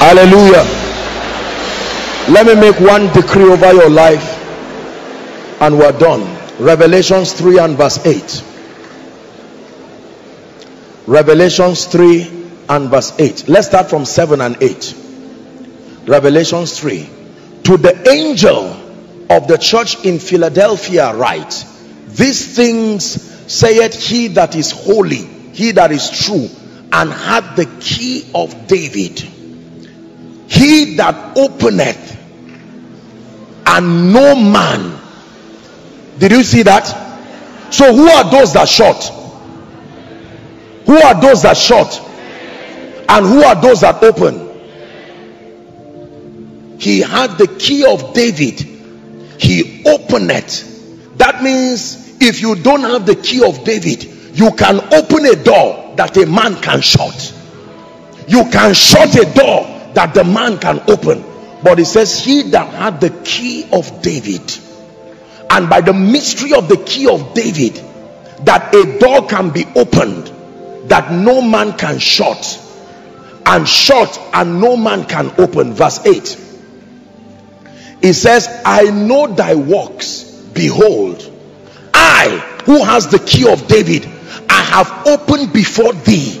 Hallelujah. Let me make one decree over your life and we're done. Revelations three and verse eight. Revelations three and verse eight. Let's start from seven and eight. Revelations three. To the angel of the church in Philadelphia write, these things saith he that is holy, he that is true, and hath the key of David. He that openeth, and no man. Did you see that? So who are those that shut? Who are those that shut? And who are those that open? He had the key of David. He openeth. That means if you don't have the key of David, you can open a door that a man can shut. You can shut a door that the man can open. But it says he that had the key of David, and by the mystery of the key of David, that a door can be opened that no man can shut, and shut and no man can open. Verse eight, it says, I know thy works, behold, I who has the key of David, I have opened before thee.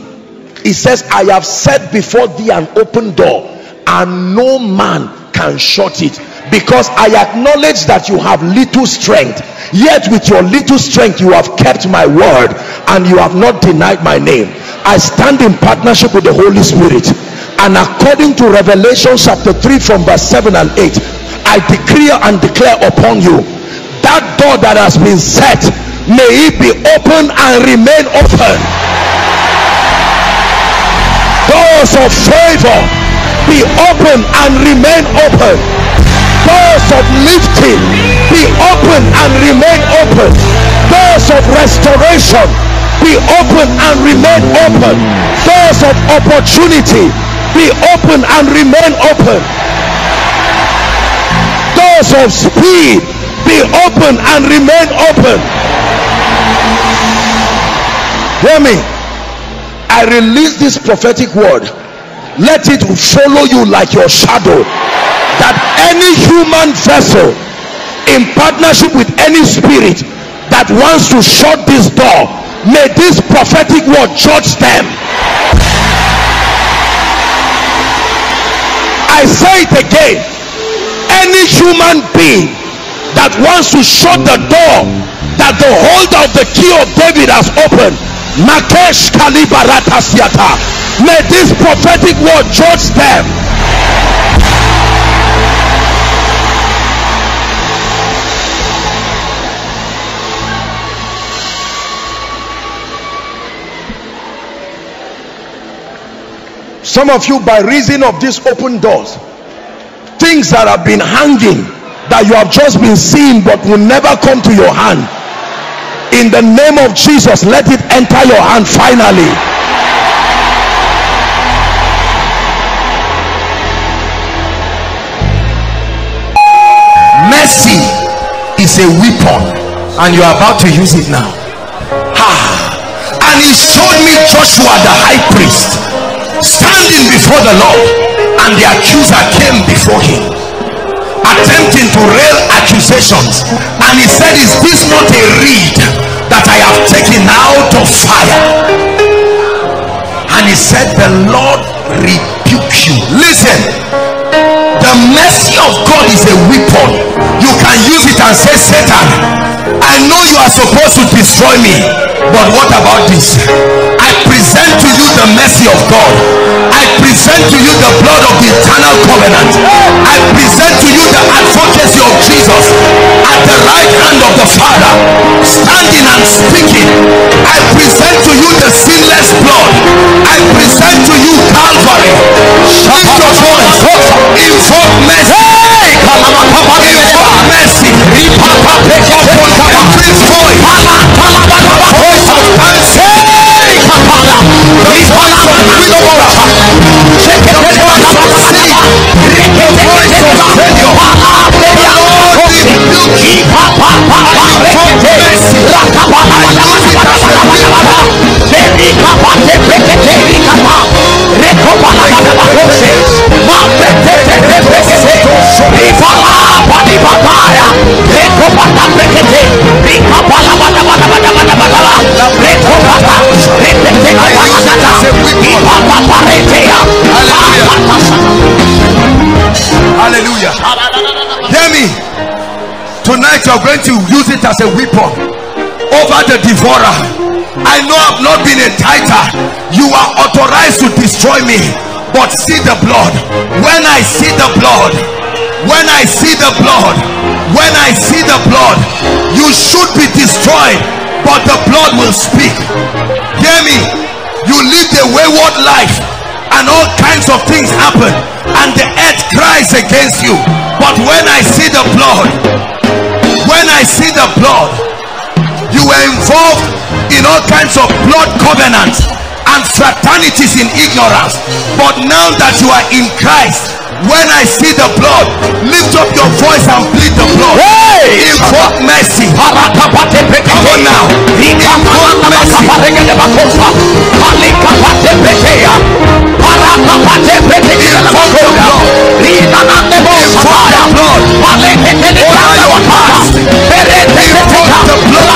It says, I have set before thee an open door, and no man can shut it, because I acknowledge that you have little strength, yet with your little strength you have kept my word, and you have not denied my name. I stand in partnership with the Holy Spirit, and according to Revelation chapter three from verse seven and eight, I decree and declare upon you, that door that has been set, may it be open and remain open. Doors of favor, be open and remain open. Doors of lifting, be open and remain open. Doors of restoration, be open and remain open. Doors of opportunity, be open and remain open. Doors of speed, be open and remain open. Hear me. I release this prophetic word. Let it follow you like your shadow. That any human vessel in partnership with any spirit that wants to shut this door, may this prophetic word judge them. I say it again. Any human being that wants to shut the door that the hold of the key of David has opened, Makesh Kalibaratasiata, may this prophetic word judge them. Some of you, by reason of these open doors, things that have been hanging, that you have just been seeing but will never come to your hand, in the name of Jesus, let it enter your hand finally. Mercy is a weapon, and you are about to use it now. Ah, and he showed me Joshua the high priest standing before the Lord, and the accuser came before him attempting to rail accusations, and he said, is this not a reed that I have taken out of fire? And he said, the Lord rebuke you. Listen, the mercy of God is a weapon. You can use it and say, Satan, I know you are supposed to destroy me, but what about this? I present to you the mercy of God. I present to you the blood of the eternal covenant. I present to you the advocacy of Jesus at the right hand of the Father, standing and speaking. I present to you the sinless blood. I present to you Calvary. Lift your voice. Invoke mercy. Hey, come on, come on, invoke mercy. Every voice, voice of mercy. Hey, come on, voice of mercy. The voice of Savior. The Lord rebuke you. Invoke mercy. I use it as a weapon. Hallelujah. Hear me. Tonight you are going to use it as a weapon over the devourer. I know I've not been a tither. You are authorized to destroy me, but see the blood. When I see the blood, when I see the blood, when I see the blood, you should be destroyed, but the blood will speak. Hear me. You lived a wayward life, and all kinds of things happen, and the earth cries against you. But when I see the blood, when I see the blood, you were involved in all kinds of blood covenants and fraternities in ignorance. But now that you are in Christ, when I see the blood, lift up your voice and plead the blood. Hey! Invoke mercy. Come on now. Invoke mercy. Invoke the blood. Invoke the blood. Over your past. Invoke the blood.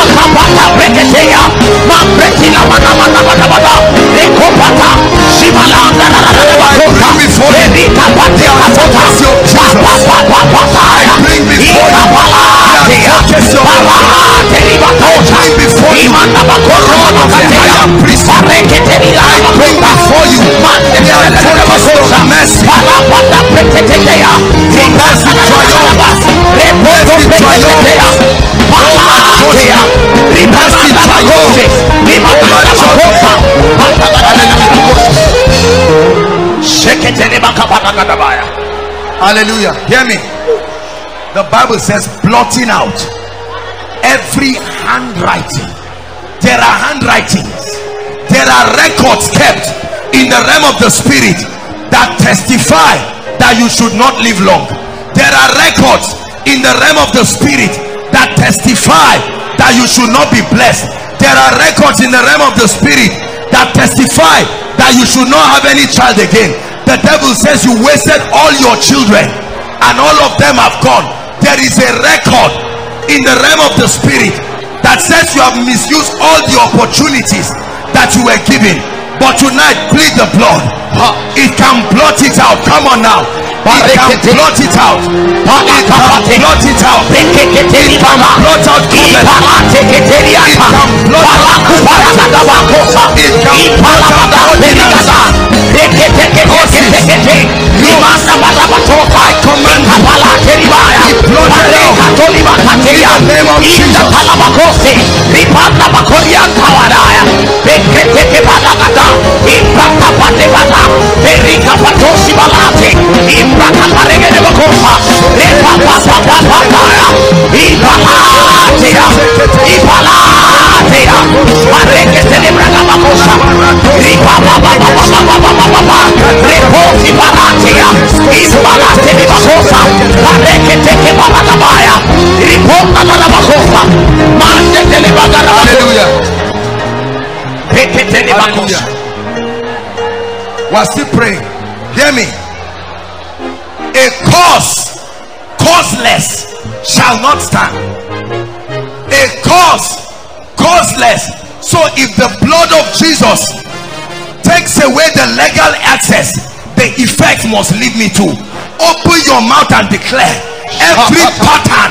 Hallelujah. Hear me. The Bible says blotting out every handwriting. There are handwritings, there are records kept in the realm of the spirit that testify that you should not live long. There are records in the realm of the spirit that testify that you should not be blessed. There are records in the realm of the spirit that testify that you should not have any child again. The devil says you wasted all your children and all of them have gone. There is a record in the realm of the spirit that says you have misused all the opportunities that you were given. But tonight, plead the blood. It can blot it out. Come on now. It can blot it out. It can blot it out. It can blot out covenant. It can blot out covenant. It can blot out ordinance. I command it blotted out in the name of Jesus. Hallelujah. We are still praying. Hear me. A cause causeless shall not stand. A cause causeless. So if the blood of Jesus takes away the legal access, the effect must leave me too. Open your mouth and declare every pattern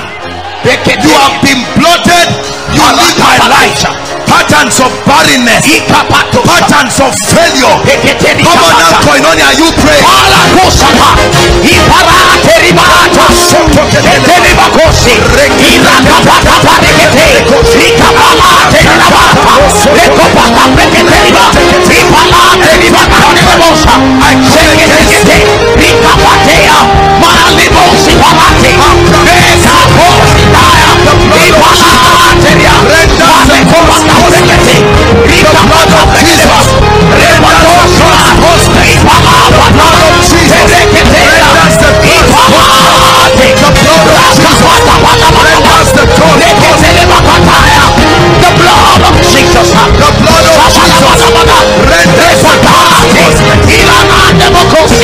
you have been blotted. You live my life. Patterns of barrenness, patterns of failure. Come on now, Koinonia, you pray. I The blood of Jesus renders the cross hostless. The blood of Jesus renders the cross hostless. The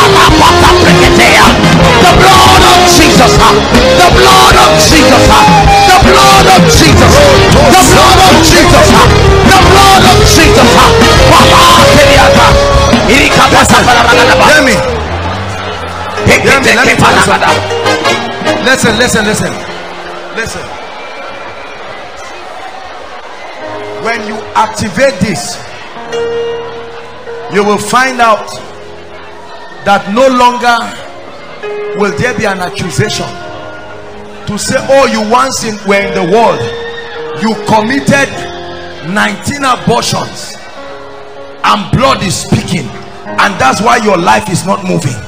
blood of Jesus renders the cross hostless. The blood of Jesus, the blood of Jesus renders the cross hostless. The blood of Jesus, the blood of Jesus, the blood of Jesus, the blood of Jesus, the blood of Jesus. Listen, listen, listen, listen. When you activate this, you will find out that no longer will there be an accusation to say, oh, you once in, were in the world, you committed nineteen abortions and blood is speaking, and that's why your life is not moving.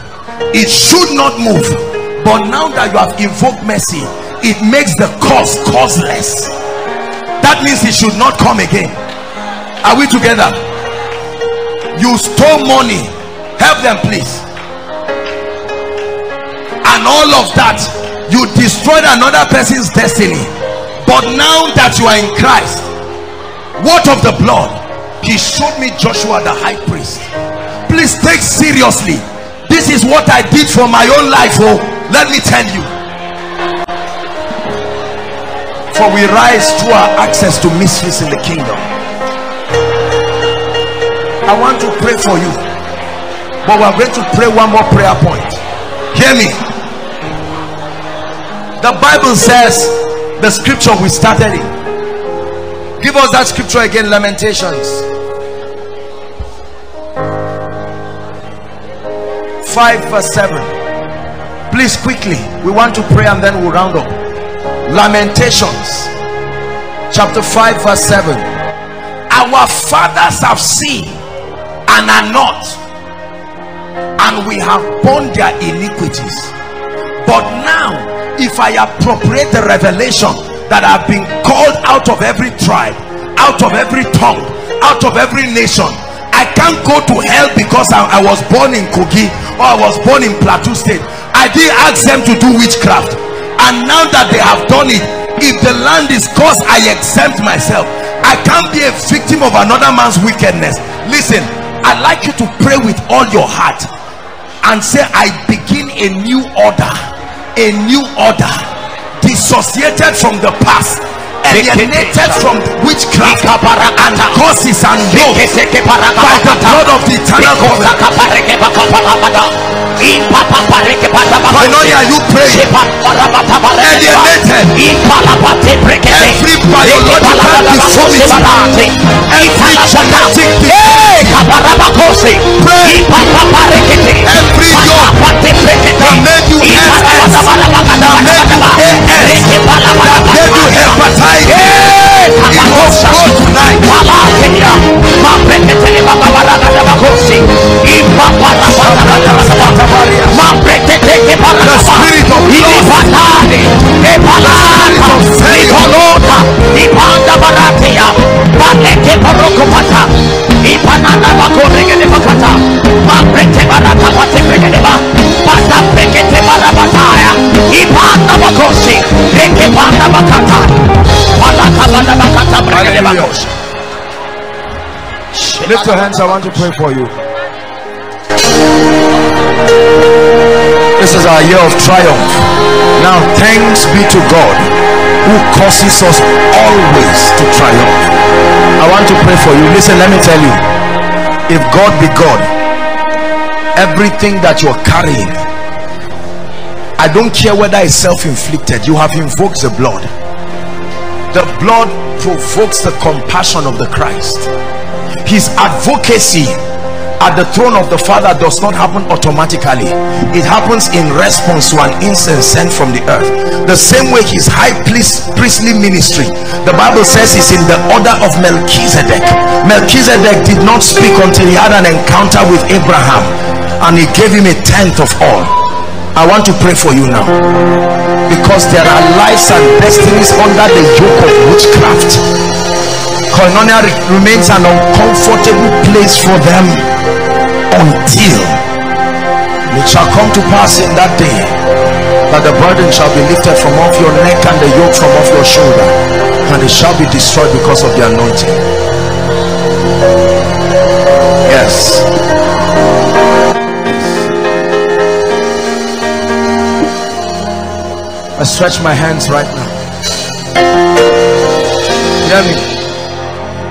It should not move, but now that you have invoked mercy, it makes the cause causeless. That means it should not come again. Are we together? You stole money. Help them, please. And all of that, you destroyed another person's destiny. But now that you are in Christ, what of the blood? He showed me Joshua the high priest. Please take seriously. This is what I did for my own life. Oh, let me tell you. For we rise through our access to mysteries in the kingdom. I want to pray for you, but we are going to pray one more prayer point. Hear me. The Bible says, the scripture we started in. Give us that scripture again, Lamentations five verse seven. Please quickly, we want to pray and then we'll round up. Lamentations chapter five verse seven. Our fathers have seen and are not, and we have borne their iniquities. But now if I appropriate the revelation that I've been called out of every tribe, out of every tongue, out of every nation, I can't go to hell because I, I was born in Kogi or I was born in Plateau State. I didn't ask them to do witchcraft, and now that they have done it, if the land is cursed, I exempt myself. I can't be a victim of another man's wickedness. Listen, I'd like you to pray with all your heart and say, I begin a new order, a new order, dissociated from the past, alienated from witchcraft and curses and yokes by the blood of the eternal covenant. Koinonia, you pray, alienated every biological deformity, every genetic deformity, pray every yoke that made you S S, that made you A S, that made you hepatitis. It was good tonight. The spirit of love, the spirit of Hallelujah. Lift your hands, I want to pray for you. This is our year of triumph. Now thanks be to God who causes us always to triumph. I want to pray for you. Listen, let me tell you, if God be God, everything that you're carrying, I don't care whether it's self-inflicted, you have invoked the blood. The blood provokes the compassion of the Christ. His advocacy at the throne of the Father does not happen automatically. It happens in response to an incense sent from the earth. The same way his high priestly ministry, the Bible says, is in the order of Melchizedek. Melchizedek did not speak until he had an encounter with Abraham, and he gave him a tenth of all. I want to pray for you now, because there are lives and destinies under the yoke of witchcraft. Koinonia remains an uncomfortable place for them until it shall come to pass in that day that the burden shall be lifted from off your neck and the yoke from off your shoulder, and it shall be destroyed because of the anointing. Yes. I stretch my hands right now. Hear me.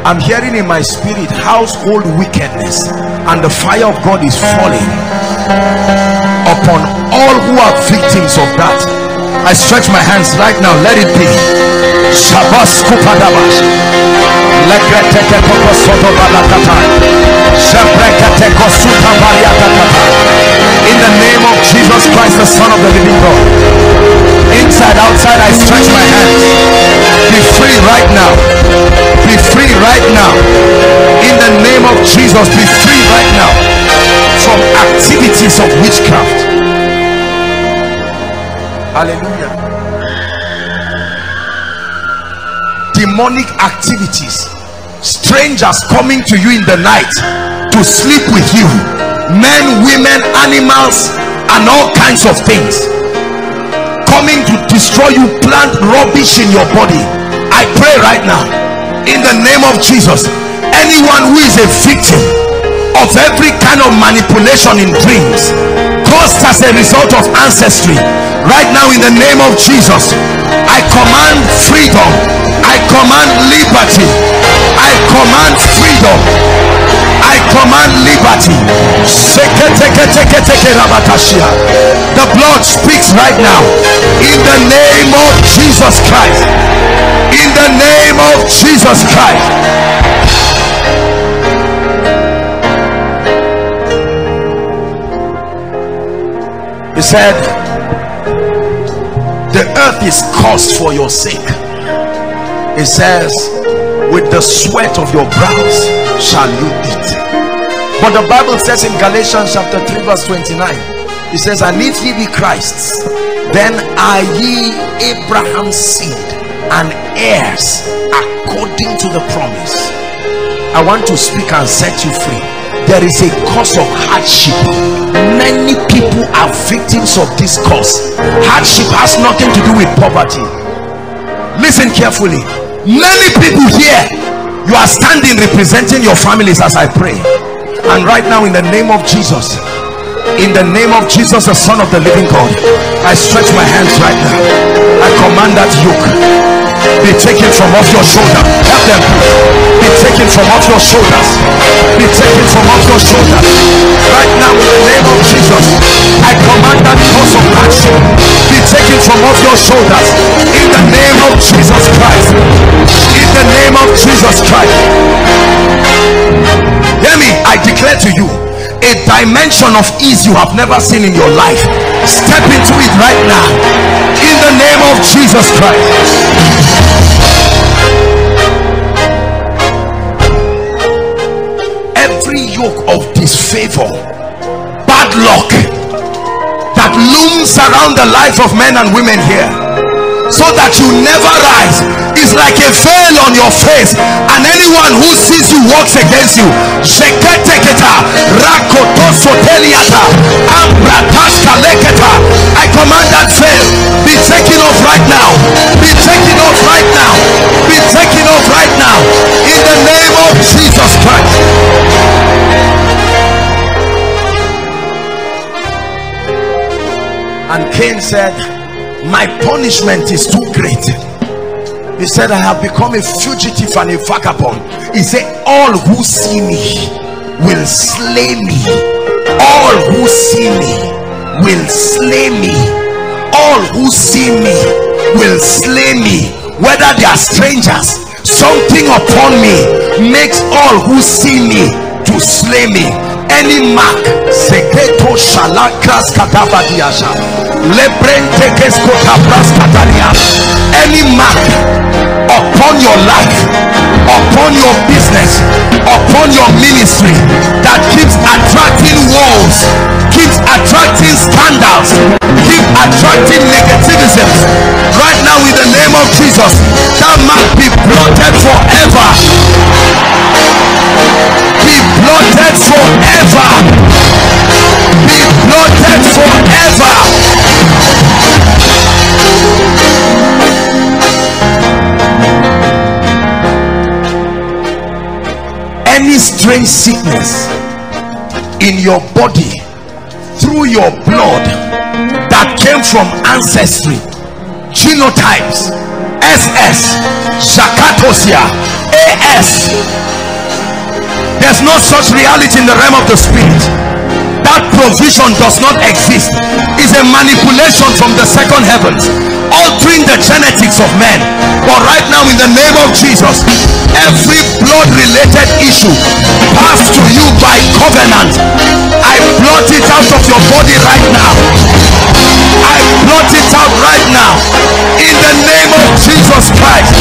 I'm hearing in my spirit household wickedness, and the fire of God is falling upon all who are victims of that. I stretch my hands right now. Let it be. Shabbos kupadabash. Lekreteke pokosoto balakatai. Shebreketeko suta bariatatatai. In the name of Jesus Christ, the Son of the Living God. Inside, outside, I stretch my hands. Be free right now. Be free right now. In the name of Jesus, be free right now from activities of witchcraft. Hallelujah. Demonic activities. Strangers coming to you in the night to sleep with you. Men, women, animals, and all kinds of things. Coming to destroy you, plant rubbish in your body. I pray right now in the name of Jesus, anyone who is a victim of every kind of manipulation in dreams caused as a result of ancestry, right now in the name of Jesus, I command freedom, I command liberty, I command freedom, I command liberty. The blood speaks right now in the name of Jesus Christ. In the name of Jesus Christ. He said, the earth is cursed for your sake. He says, with the sweat of your brows shall you eat. But the Bible says in Galatians chapter three verse twenty-nine, it says, and if ye be Christ's, Then are ye Abraham's seed and heirs according to the promise. I want to speak and set you free. There is a cause of hardship. Many people are victims of this cause. Hardship has nothing to do with poverty. Listen carefully. Many people here, you are standing representing your families as I pray. And right now, in the name of Jesus, in the name of Jesus, the Son of the living God, I stretch my hands right now. I command that yoke be taken from off your shoulder. Help them. Be taken from off your shoulders. Be taken from off your shoulders. Right now, in the name of Jesus, I command that cause of action be taken from off your shoulders. In the name of Jesus Christ. In the name of Jesus Christ. Hear me. I declare to you, a dimension of ease you have never seen in your life. Step into it right now in the name of Jesus Christ. Every yoke of disfavor, bad luck that looms around the life of men and women here, so that you never rise, is like a veil on your face, and anyone who sees you walks against you. I command that veil be taken off right now, be taken off right now, be taken off right now in the name of Jesus Christ. And Cain said, my punishment is too great. He said, I have become a fugitive and a vagabond. He said, all who see me will slay me. All who see me will slay me. All who see me will slay me. Whether they are strangers, something upon me makes all who see me to slay me. Any mark, Seketo Shalakras Katabadiasha. Any mark upon your life, upon your business, upon your ministry that keeps attracting walls, keeps attracting scandals, keeps attracting negativism, right now in the name of Jesus, that mark be blotted forever, be blotted forever, be blotted forever. Any strange sickness in your body through your blood that came from ancestry, genotypes, S S, Shakatosia, A S, there's no such reality in the realm of the spirit. That provision does not exist. It's a manipulation from the second heavens, altering the genetics of men. But right now, in the name of Jesus, every blood-related issue passed to you by covenant, I blot it out of your body right now. I blot it out right now, in the name of Jesus Christ.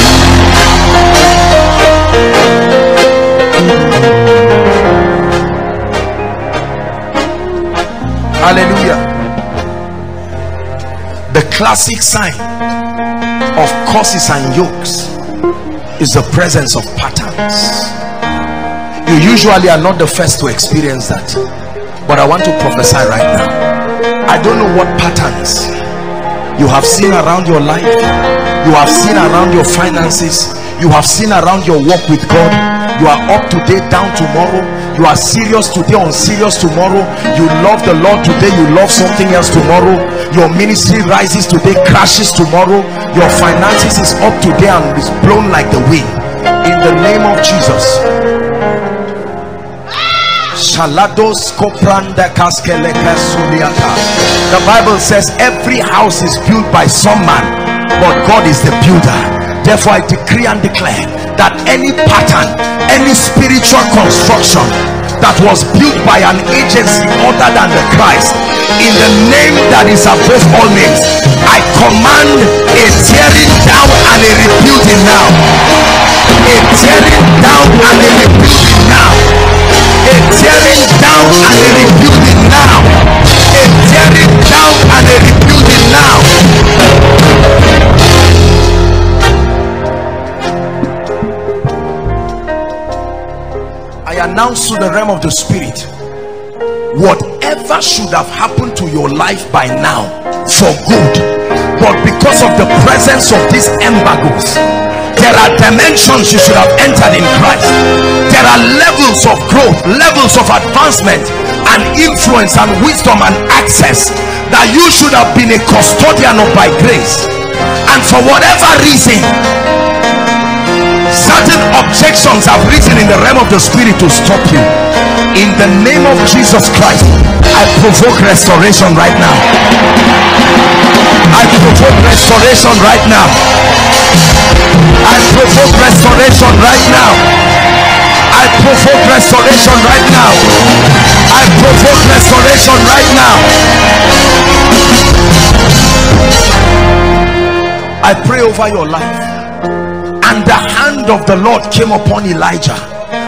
Hallelujah. The classic sign of curses and yokes is the presence of patterns. You usually are not the first to experience that, but I want to prophesy right now. I don't know what patterns you have seen around your life, you have seen around your finances, you have seen around your walk with God. You are up today, down tomorrow. You are serious today, unserious tomorrow. You love the Lord today, you love something else tomorrow. Your ministry rises today, crashes tomorrow. Your finances is up today and is blown like the wind. In the name of Jesus. The Bible says every house is built by some man, but God is the builder. Therefore, I decree and declare that any pattern, any spiritual construction that was built by an agency other than the Christ, in the name that is above all names, I command a tearing down and a rebuilding now. A tearing down and a rebuilding now. A tearing down and a rebuilding now. A tearing down and a rebuilding now. announce to the realm of the spirit, whatever should have happened to your life by now for good, but because of the presence of these embargoes, there are dimensions you should have entered in Christ. There are levels of growth, levels of advancement and influence and wisdom and access that you should have been a custodian of by grace. And for whatever reason, certain objections have risen in the realm of the spirit to stop you. In the name of Jesus Christ, I provoke restoration right now. I provoke restoration right now. I provoke restoration right now. I provoke restoration right now. I provoke restoration right now. I pray over your life. And the hand of the Lord came upon Elijah,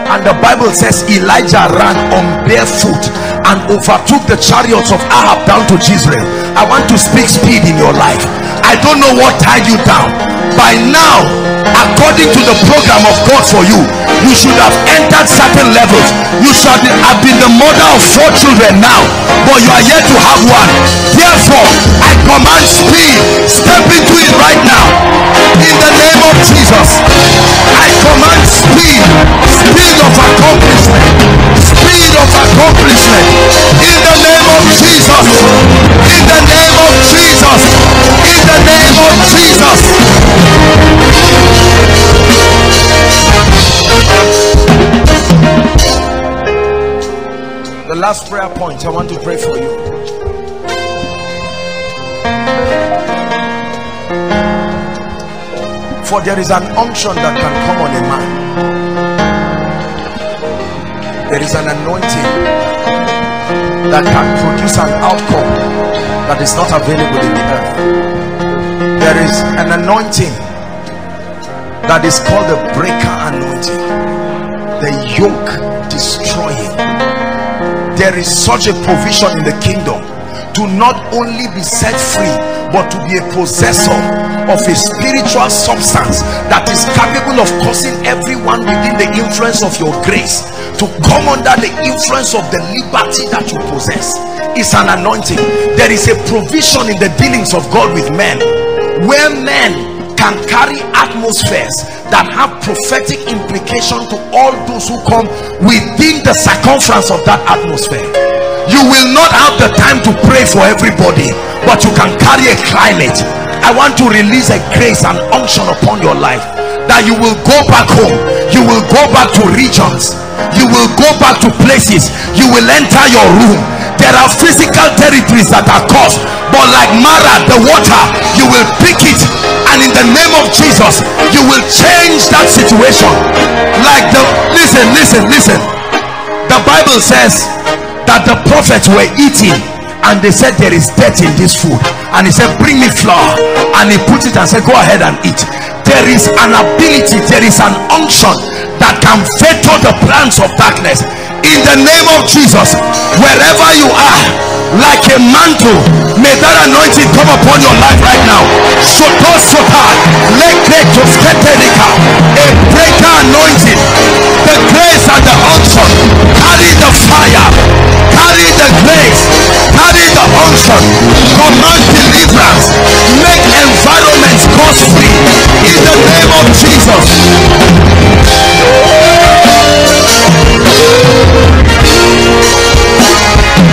and the Bible says Elijah ran on barefoot and overtook the chariots of Ahab down to Jezreel. I want to speak speed in your life. I don't know what tied you down. By now, according to the program of God for you, you should have entered certain levels. You should have been the mother of four children now, but you are yet to have one. Therefore, I command speed. Step into it right now. In the name of Jesus, I command speed, speed of accomplishment, speed of accomplishment. In the name of Jesus, in the name of Jesus, in the name of Jesus. The last prayer point, I want to pray for you. For there is an unction that can come on a man. There is an anointing that can produce an outcome that is not available in the earth. There is an anointing that is called the breaker anointing, the yoke destroying. There is such a provision in the kingdom to not only be set free, but to be a possessor of a spiritual substance that is capable of causing everyone within the influence of your grace to come under the influence of the liberty that you possess. It's an anointing. There is a provision in the dealings of God with men, where men can carry atmospheres that have prophetic implication to all those who come within the circumference of that atmosphere. You will not have the time to pray for everybody, but you can carry a climate. I want to release a grace and unction upon your life that you will go back home, you will go back to regions, you will go back to places, you will enter your room. There are physical territories that are caused, but like Mara, the water, you will pick it, and in the name of Jesus, you will change that situation. Like the listen, listen, listen. The Bible says that the prophets were eating and they said, there is death in this food, and he said, bring me flour, and he put it and said, go ahead and eat. There is an ability, there is an unction that can veto the plans of darkness. In the name of Jesus, wherever you are, like a mantle, may that anointing come upon your life right now. Soto sota, leke tosketerika, a breaker anointing, the grace and the unction. Carry the fire, carry the grace, carry the unction. Command deliverance, make environments cost free. In the name of Jesus.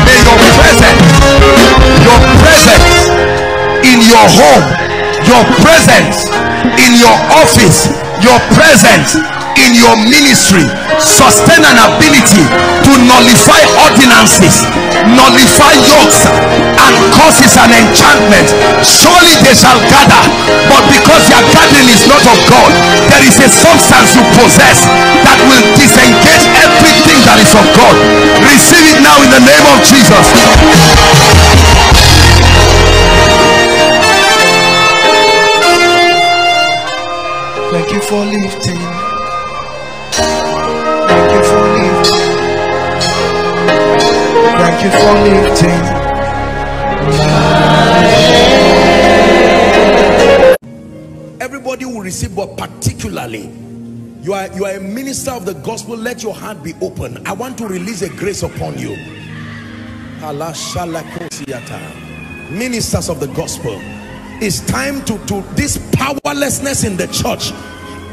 May your presence, your presence in your home, your presence in your office, your presence in your ministry sustain an ability to nullify ordinances, nullify yokes, and causes an enchantment. Surely they shall gather, but because their gathering is not of God, there is a substance you possess that will disengage everything that is of God. Receive it now in the name of Jesus. Thank you for lifting. Thank you for lifting my head. Everybody will receive, but particularly You are, you are a minister of the gospel. Let your heart be open. I want to release a grace upon you. Ministers of the gospel, it's time to do this powerlessness in the church.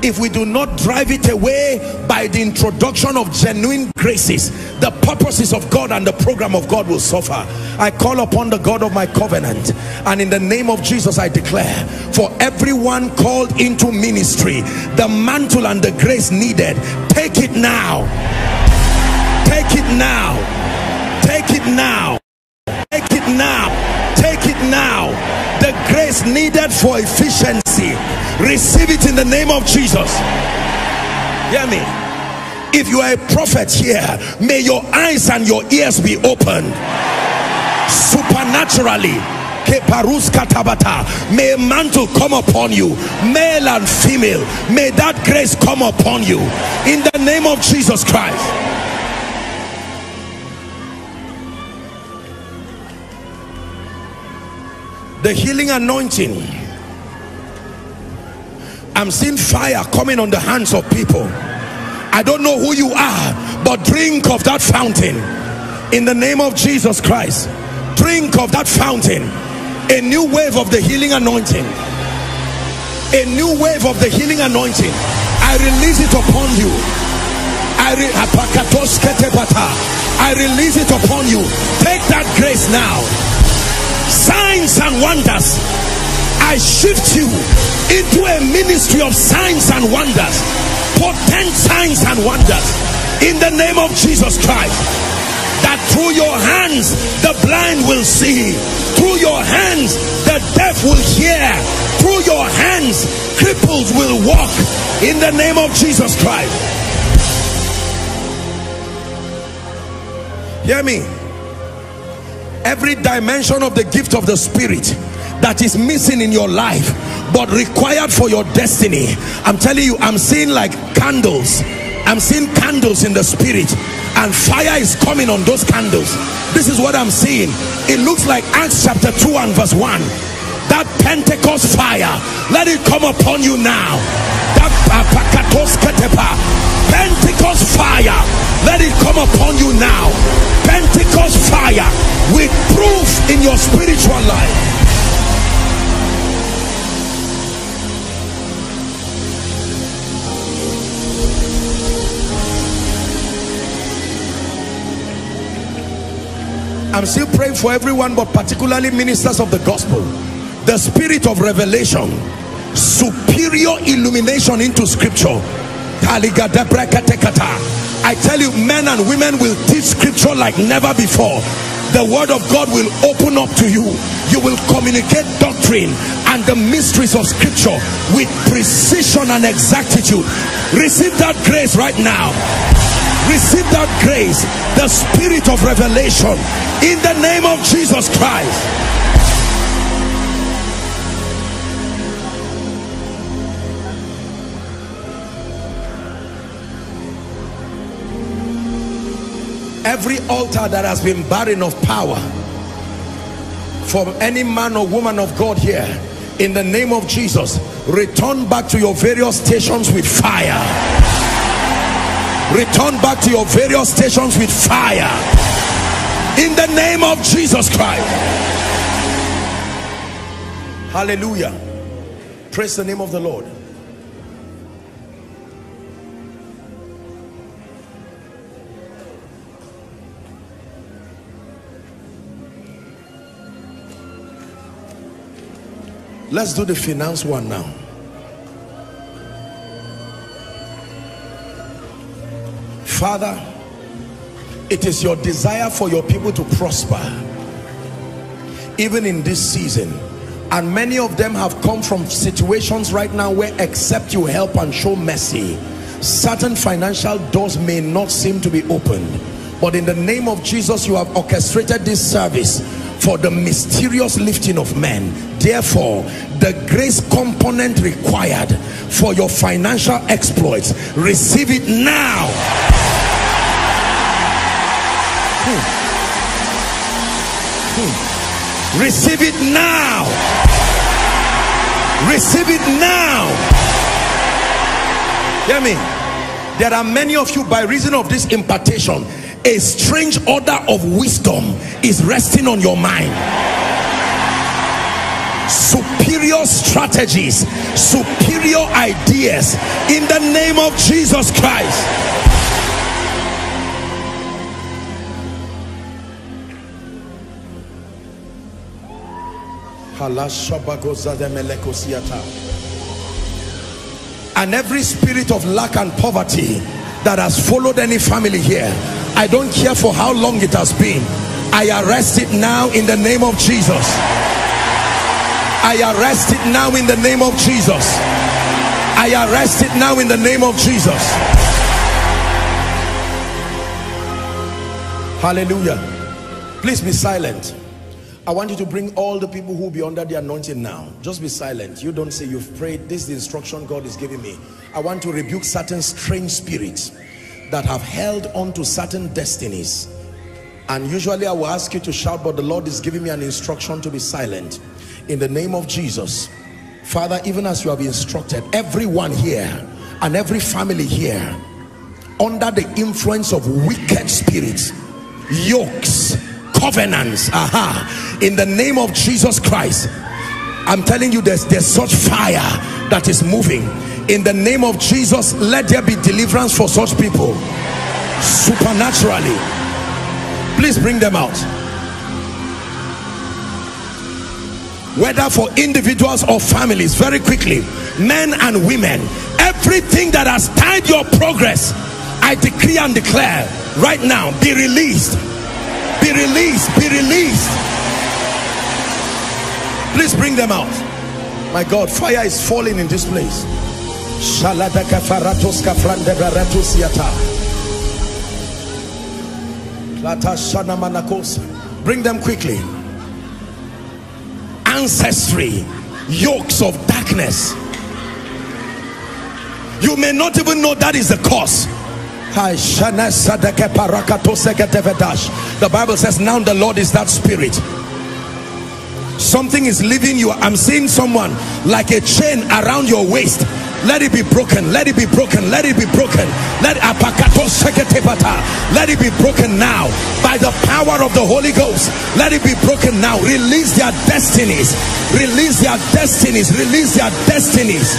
If we do not drive it away by the introduction of genuine graces, the purposes of God and the program of God will suffer. I call upon the God of my covenant, and in the name of Jesus I declare, for everyone called into ministry, the mantle and the grace needed, take it now. Take it now. Take it now. Take it now. Take it now. The grace needed for efficiency, receive it in the name of Jesus. Hear me. If you are a prophet here, may your eyes and your ears be opened supernaturally. May a mantle come upon you, male and female. May that grace come upon you in the name of Jesus Christ. The healing anointing. I'm seeing fire coming on the hands of people. I don't know who you are, but drink of that fountain in the name of Jesus Christ. Drink of that fountain. A new wave of the healing anointing. A new wave of the healing anointing. I release it upon you. I, re I release it upon you. Take that grace now. Signs and wonders. I shift you into a ministry of signs and wonders, potent signs and wonders in the name of Jesus Christ. That through your hands the blind will see, through your hands the deaf will hear, through your hands cripples will walk in the name of Jesus Christ. Hear me. Every dimension of the gift of the Spirit that is missing in your life but required for your destiny, I'm telling you, I'm seeing like candles. I'm seeing candles in the Spirit, and fire is coming on those candles. This is what I'm seeing. It looks like Acts chapter two and verse one. That Pentecost fire, let it come upon you now. That Pentecost fire, let it come upon you now. Pentecost fire with proof in your spiritual life. I'm still praying for everyone, but particularly ministers of the gospel. The spirit of revelation, superior illumination into scripture. I tell you, men and women will teach scripture like never before. The word of God will open up to you. You will communicate doctrine and the mysteries of scripture with precision and exactitude. Receive that grace right now. Receive that grace, the spirit of revelation, in the name of Jesus Christ. Every altar that has been barren of power from any man or woman of God here, in the name of Jesus, return back to your various stations with fire. Return back to your various stations with fire in the name of Jesus Christ. Hallelujah. Praise the name of the Lord. Let's do the finance one now. Father, it is your desire for your people to prosper, even in this season. And many of them have come from situations right now where, except you help and show mercy, certain financial doors may not seem to be opened. But in the name of Jesus, you have orchestrated this service for the mysterious lifting of men. Therefore, the grace component required for your financial exploits, receive it now. Receive it now. Receive it now. Hear me. There are many of you, by reason of this impartation, a strange order of wisdom is resting on your mind. Superior strategies, superior ideas, in the name of Jesus Christ. And every spirit of lack and poverty that has followed any family here, I don't care for how long it has been, I arrest it now in the name of Jesus. I arrest it now in the name of Jesus. I arrest it now in the name of Jesus. Hallelujah. Please be silent. I want you to bring all the people who will be under the anointing now. Just be silent. You don't say you've prayed. This is the instruction God is giving me. I want to rebuke certain strange spirits that have held on to certain destinies. And usually I will ask you to shout, but the Lord is giving me an instruction to be silent. In the name of Jesus, Father, even as you have instructed everyone here and every family here under the influence of wicked spirits, yokes, covenants, aha, in the name of Jesus Christ, I'm telling you, there's, there's such fire that is moving. In the name of Jesus, let there be deliverance for such people supernaturally. Please bring them out. Whether for individuals or families, very quickly, men and women, everything that has tied your progress, I decree and declare right now, be released, be released, be released. Please bring them out. My God, fire is falling in this place. Bring them quickly. Ancestry, yokes of darkness. You may not even know that is the cause. The Bible says, now the Lord is that spirit. Something is leaving you. I'm seeing someone like a chain around your waist. Let it be broken, let it be broken, let it be broken. Let let it be broken now by the power of the Holy Ghost. Let it be broken now. Release their destinies, release their destinies, release their destinies.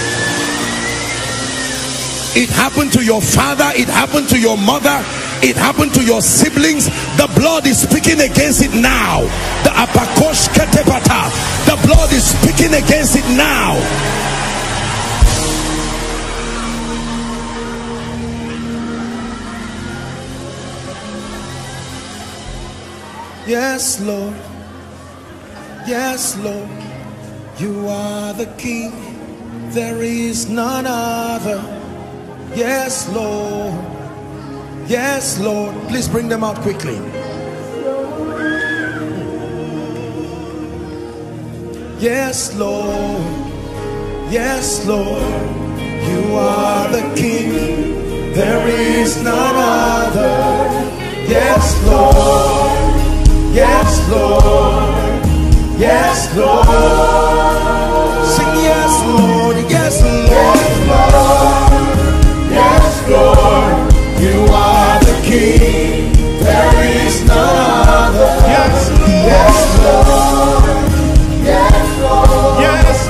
It happened to your father, it happened to your mother, it happened to your siblings. The blood is speaking against it now. The apakosh ketepata, the blood is speaking against it now. Yes, Lord. Yes, Lord. You are the King. There is none other. Yes, Lord. Yes, Lord. Please bring them out quickly. Yes, Lord. Yes, Lord. You are the King. There is none other. Yes, Lord. Yes, Lord. Yes, Lord. Sing yes, Lord. Yes, Lord. Yes, Lord. You are the King. There is none other. Yes, Lord. Yes, Lord. Yes, Lord. Yes,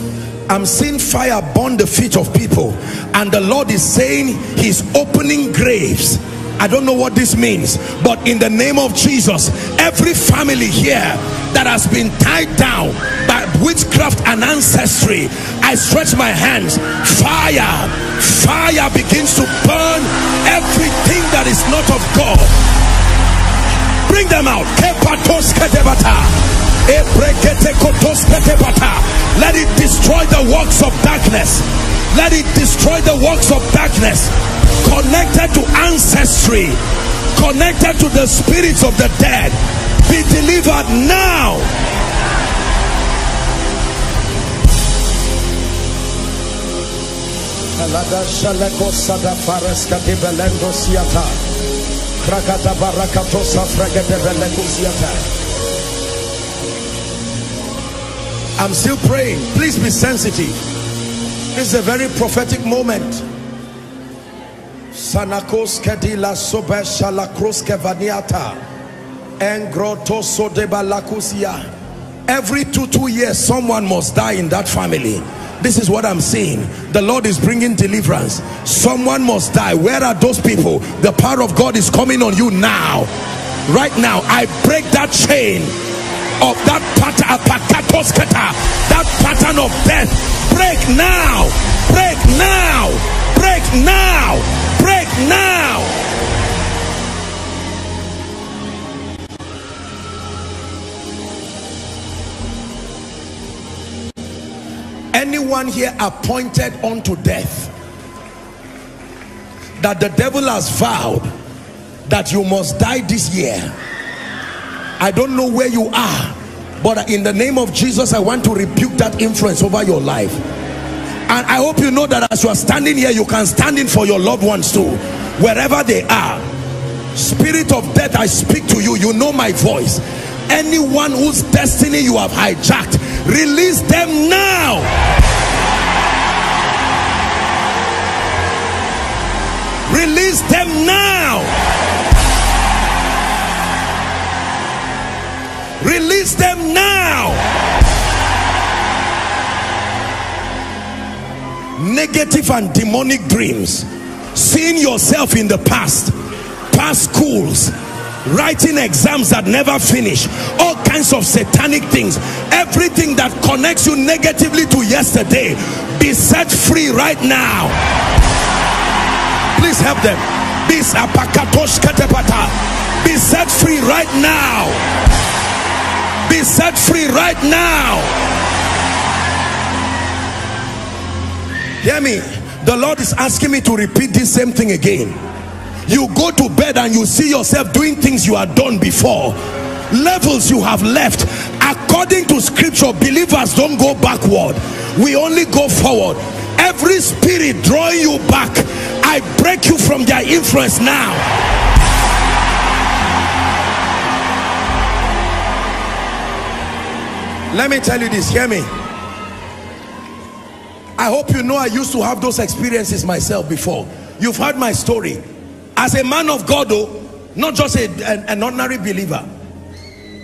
Lord. Yes, Lord. I'm seeing fire burn the feet of people. And the Lord is saying he's opening graves. I don't know what this means, but in the name of Jesus, every family here that has been tied down by witchcraft and ancestry, I stretch my hands. Fire, fire begins to burn everything that is not of God. Bring them out. Let it destroy the works of darkness. Let it destroy the works of darkness, connected to ancestry, connected to the spirits of the dead. Be delivered now. I'm still praying. Please be sensitive. This is a very prophetic moment. Sanakos kedila sobe shalakros kevaniata engrotoso deba lakusia. Every two two years someone must die in that family. This is what I'm saying. The Lord is bringing deliverance. Someone must die. Where are those people? The power of God is coming on you now. Right now, I break that chain of that pattern, that pattern of death. Break now, break now, break now, break now. Anyone here appointed unto death, that the devil has vowed that you must die this year, I don't know where you are, but in the name of Jesus, I want to rebuke that influence over your life. And I hope you know that as you are standing here, you can stand in for your loved ones too, wherever they are. Spirit of death, I speak to you. You know my voice. Anyone whose destiny you have hijacked, release them now. Release them now. Release them now. Negative and demonic dreams, seeing yourself in the past, past schools, writing exams that never finish, all kinds of satanic things, everything that connects you negatively to yesterday, be set free right now. Please help them. Be set free right now. Be set free right now. Hear me. The Lord is asking me to repeat this same thing again. You go to bed and you see yourself doing things you had done before, levels you have left. According to scripture, believers don't go backward, we only go forward. Every spirit drawing you back, I break you from their influence now. Let me tell you this, hear me. I hope you know I used to have those experiences myself before. You've heard my story. As a man of God, though, not just a, an, an ordinary believer,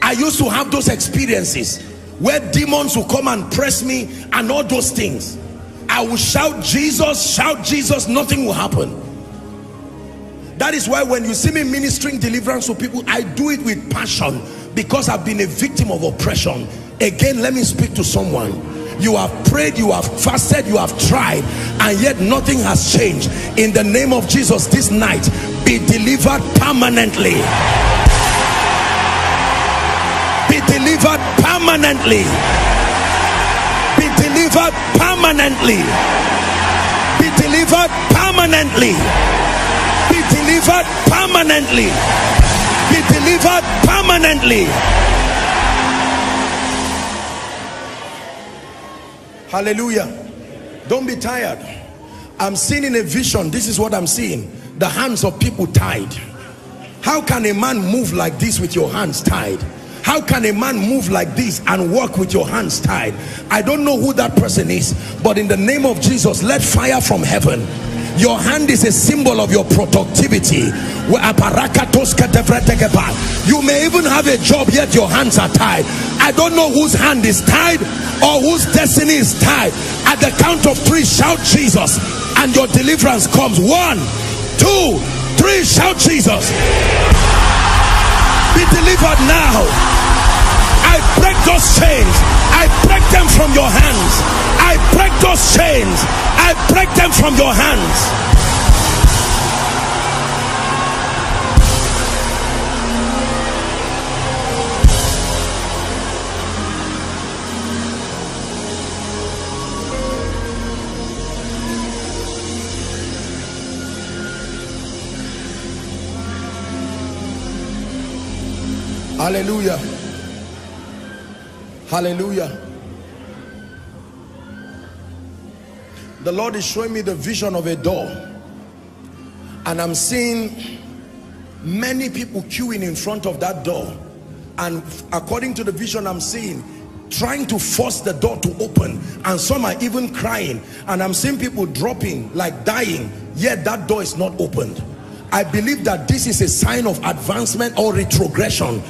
I used to have those experiences where demons would come and press me and all those things. I would shout Jesus, shout Jesus, nothing will happen. That is why when you see me ministering deliverance to people, I do it with passion, because I've been a victim of oppression. Again, let me speak to someone. You have prayed, you have fasted, you have tried, and yet nothing has changed. In the name of Jesus, this night, be delivered permanently. Be delivered permanently. Be delivered permanently. Be delivered permanently. Be delivered permanently. Be delivered permanently. Be delivered permanently. Hallelujah. Don't be tired. I'm seeing in a vision, this is what I'm seeing, the hands of people tied. How can a man move like this with your hands tied? How can a man move like this and walk with your hands tied? I don't know who that person is, but in the name of Jesus, let fire from heaven. Your hand is a symbol of your productivity. You may even have a job, yet your hands are tied. I don't know whose hand is tied or whose destiny is tied. At the count of three, shout Jesus, and your deliverance comes. One, two, three, shout Jesus. Be delivered now. I break those chains. I break them from your hands. I break those chains. I break them from your hands. Hallelujah. Hallelujah. The Lord is showing me the vision of a door, and I'm seeing many people queuing in front of that door, and according to the vision I'm seeing, trying to force the door to open, and some are even crying, and I'm seeing people dropping like dying, yet that door is not opened. I believe that this is a sign of advancement or retrogression,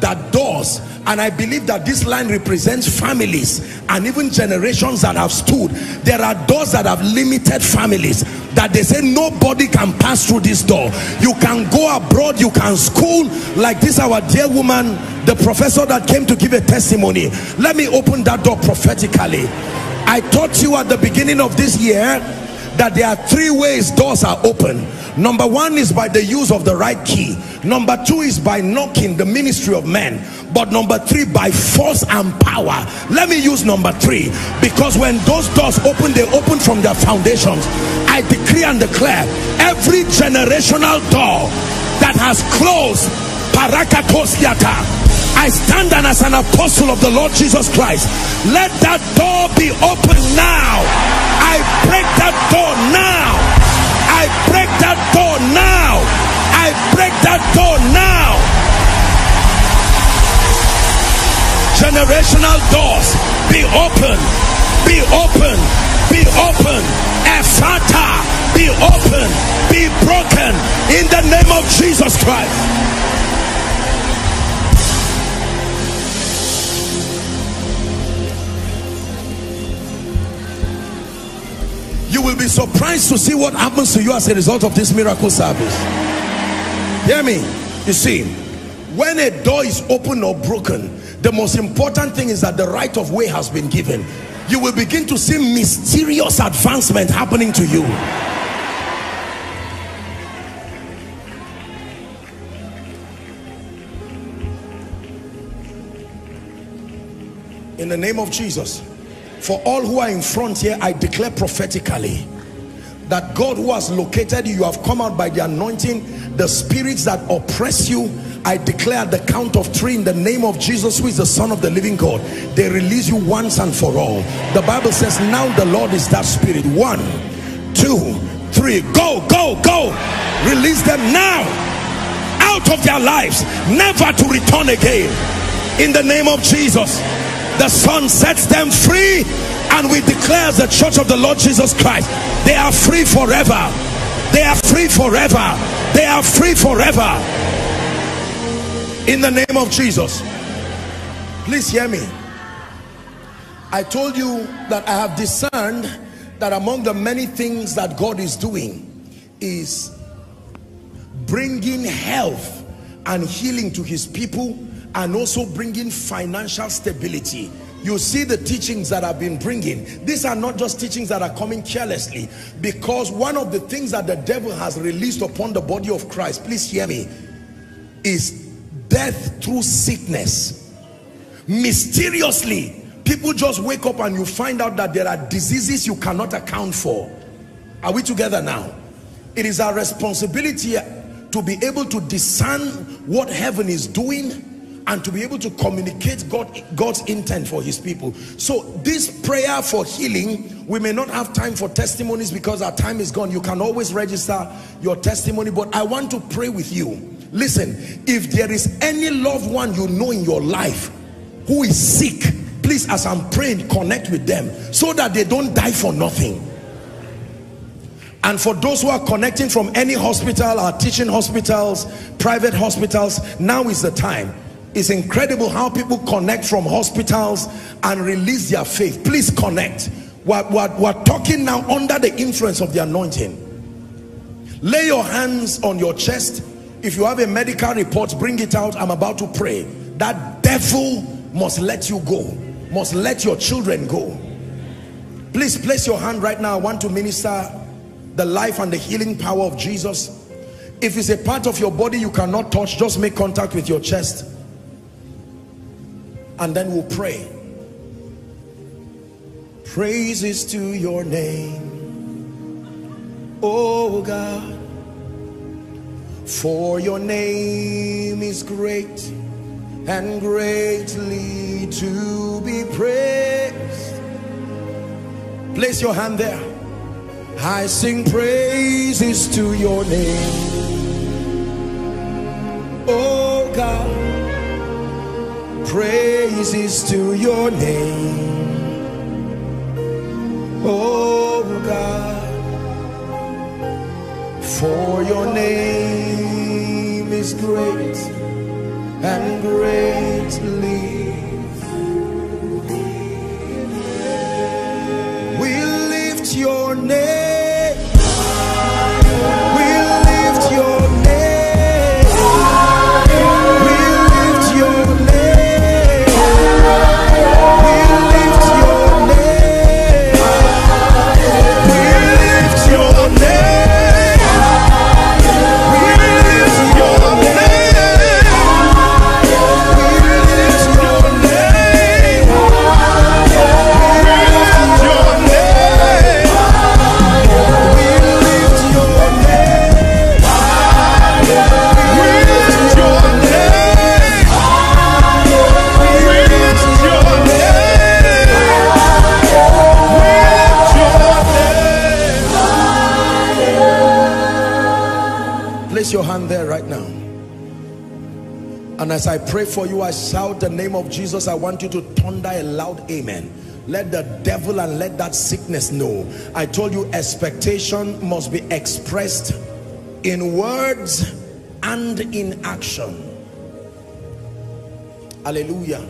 that doors, and I believe that this line represents families and even generations that have stood. There are doors that have limited families, that they say nobody can pass through this door. You can go abroad, you can school, like this our dear woman, the professor that came to give a testimony. Let me open that door prophetically. I taught you at the beginning of this year that there are three ways doors are open. Number one is by the use of the right key. Number two is by knocking, the ministry of men. But number three, by force and power. Let me use number three, because when those doors open, they open from their foundations. I decree and declare every generational door that has closed, I stand and as an apostle of the Lord Jesus Christ, let that door be open now. I break that door now. I break that door now. I break that door now. Generational doors, be open, be open, be open. Ephata, be open, be broken in the name of Jesus Christ. You will be surprised to see what happens to you as a result of this miracle service. Hear me? You see, when a door is open or broken, the most important thing is that the right of way has been given. You will begin to see mysterious advancement happening to you. In the name of Jesus. For all who are in front here, I declare prophetically that God who has located you, you have come out by the anointing. The spirits that oppress you, I declare at the count of three in the name of Jesus, who is the Son of the living God, they release you once and for all. The Bible says, now the Lord is that spirit. One, two, three, go, go, go. Release them now out of their lives, never to return again. In the name of Jesus. The Son sets them free, and we declare as the church of the Lord Jesus Christ, they are free forever. They are free forever. They are free forever. In the name of Jesus. Please hear me. I told you that I have discerned that among the many things that God is doing is bringing health and healing to his people, and also bringing financial stability. You see the teachings that I've been bringing. These are not just teachings that are coming carelessly, because one of the things that the devil has released upon the body of Christ, please hear me, is death through sickness. Mysteriously, people just wake up and you find out that there are diseases you cannot account for. Are we together now? It is our responsibility to be able to discern what heaven is doing, and to be able to communicate God, God's intent for his people. So this prayer for healing, we may not have time for testimonies because our time is gone. You can always register your testimony, but I want to pray with you. Listen, if there is any loved one you know in your life who is sick, please, as I'm praying, connect with them so that they don't die for nothing. And for those who are connecting from any hospital, our teaching hospitals, private hospitals, now is the time. It's incredible how people connect from hospitals and release their faith. Please connect. We're, we're, we're talking now under the influence of the anointing. Lay your hands on your chest. If you have a medical report, bring it out. I'm about to pray. That devil must let you go, must let your children go. Please place your hand right now. I want to minister the life and the healing power of Jesus. If it's a part of your body you cannot touch, just make contact with your chest. And then we'll pray. Praises to your name, oh God, for your name is great and greatly to be praised. Place your hand there. I sing praises to your name, oh God. praises to your name, oh God, for your name is great and greatly. We lift your name. And as I pray for you, I shout the name of Jesus. I want you to thunder a loud amen. Let the devil and let that sickness know. I told you expectation must be expressed in words and in action. Hallelujah.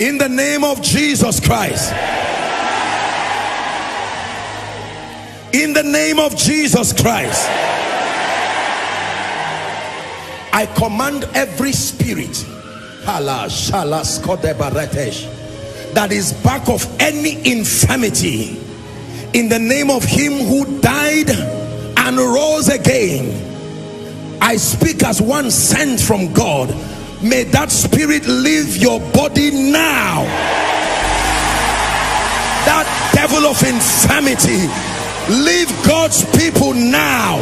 In the name of Jesus Christ. In the name of Jesus Christ. I command every spirit that is back of any infirmity, in the name of him who died and rose again, I speak as one sent from God. May that spirit leave your body now. That devil of infirmity, leave God's people now.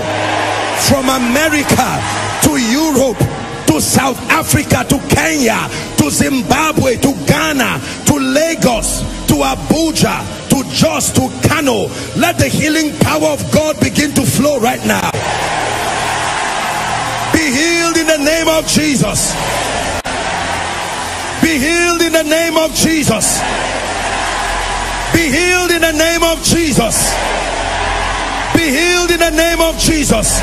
From America to Europe, to South Africa, to Kenya, to Zimbabwe, to Ghana, to Lagos, to Abuja, to Jos, to Kano, let the healing power of God begin to flow right now. Be healed in the name of Jesus. Be healed in the name of Jesus. Be healed in the name of Jesus. Be healed in the name of Jesus.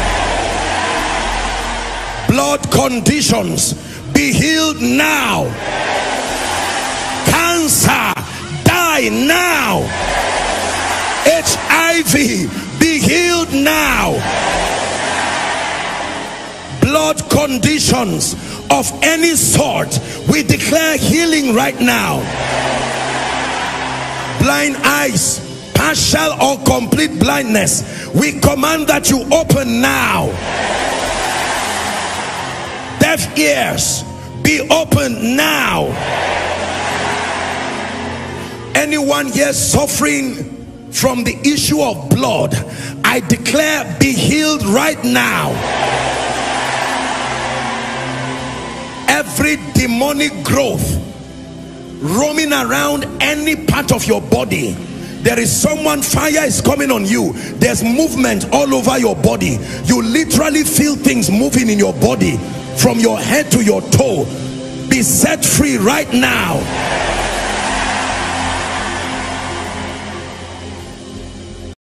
Blood conditions, be healed now. Cancer, die now. H I V, be healed now. Blood conditions of any sort, we declare healing right now. Blind eyes, partial or complete blindness, we command that you open now. Deaf ears, be open now. Anyone here suffering from the issue of blood, I declare be healed right now. Every demonic growth roaming around any part of your body, there is someone, fire is coming on you. There's movement all over your body. You literally feel things moving in your body. From your head to your toe, be set free right now.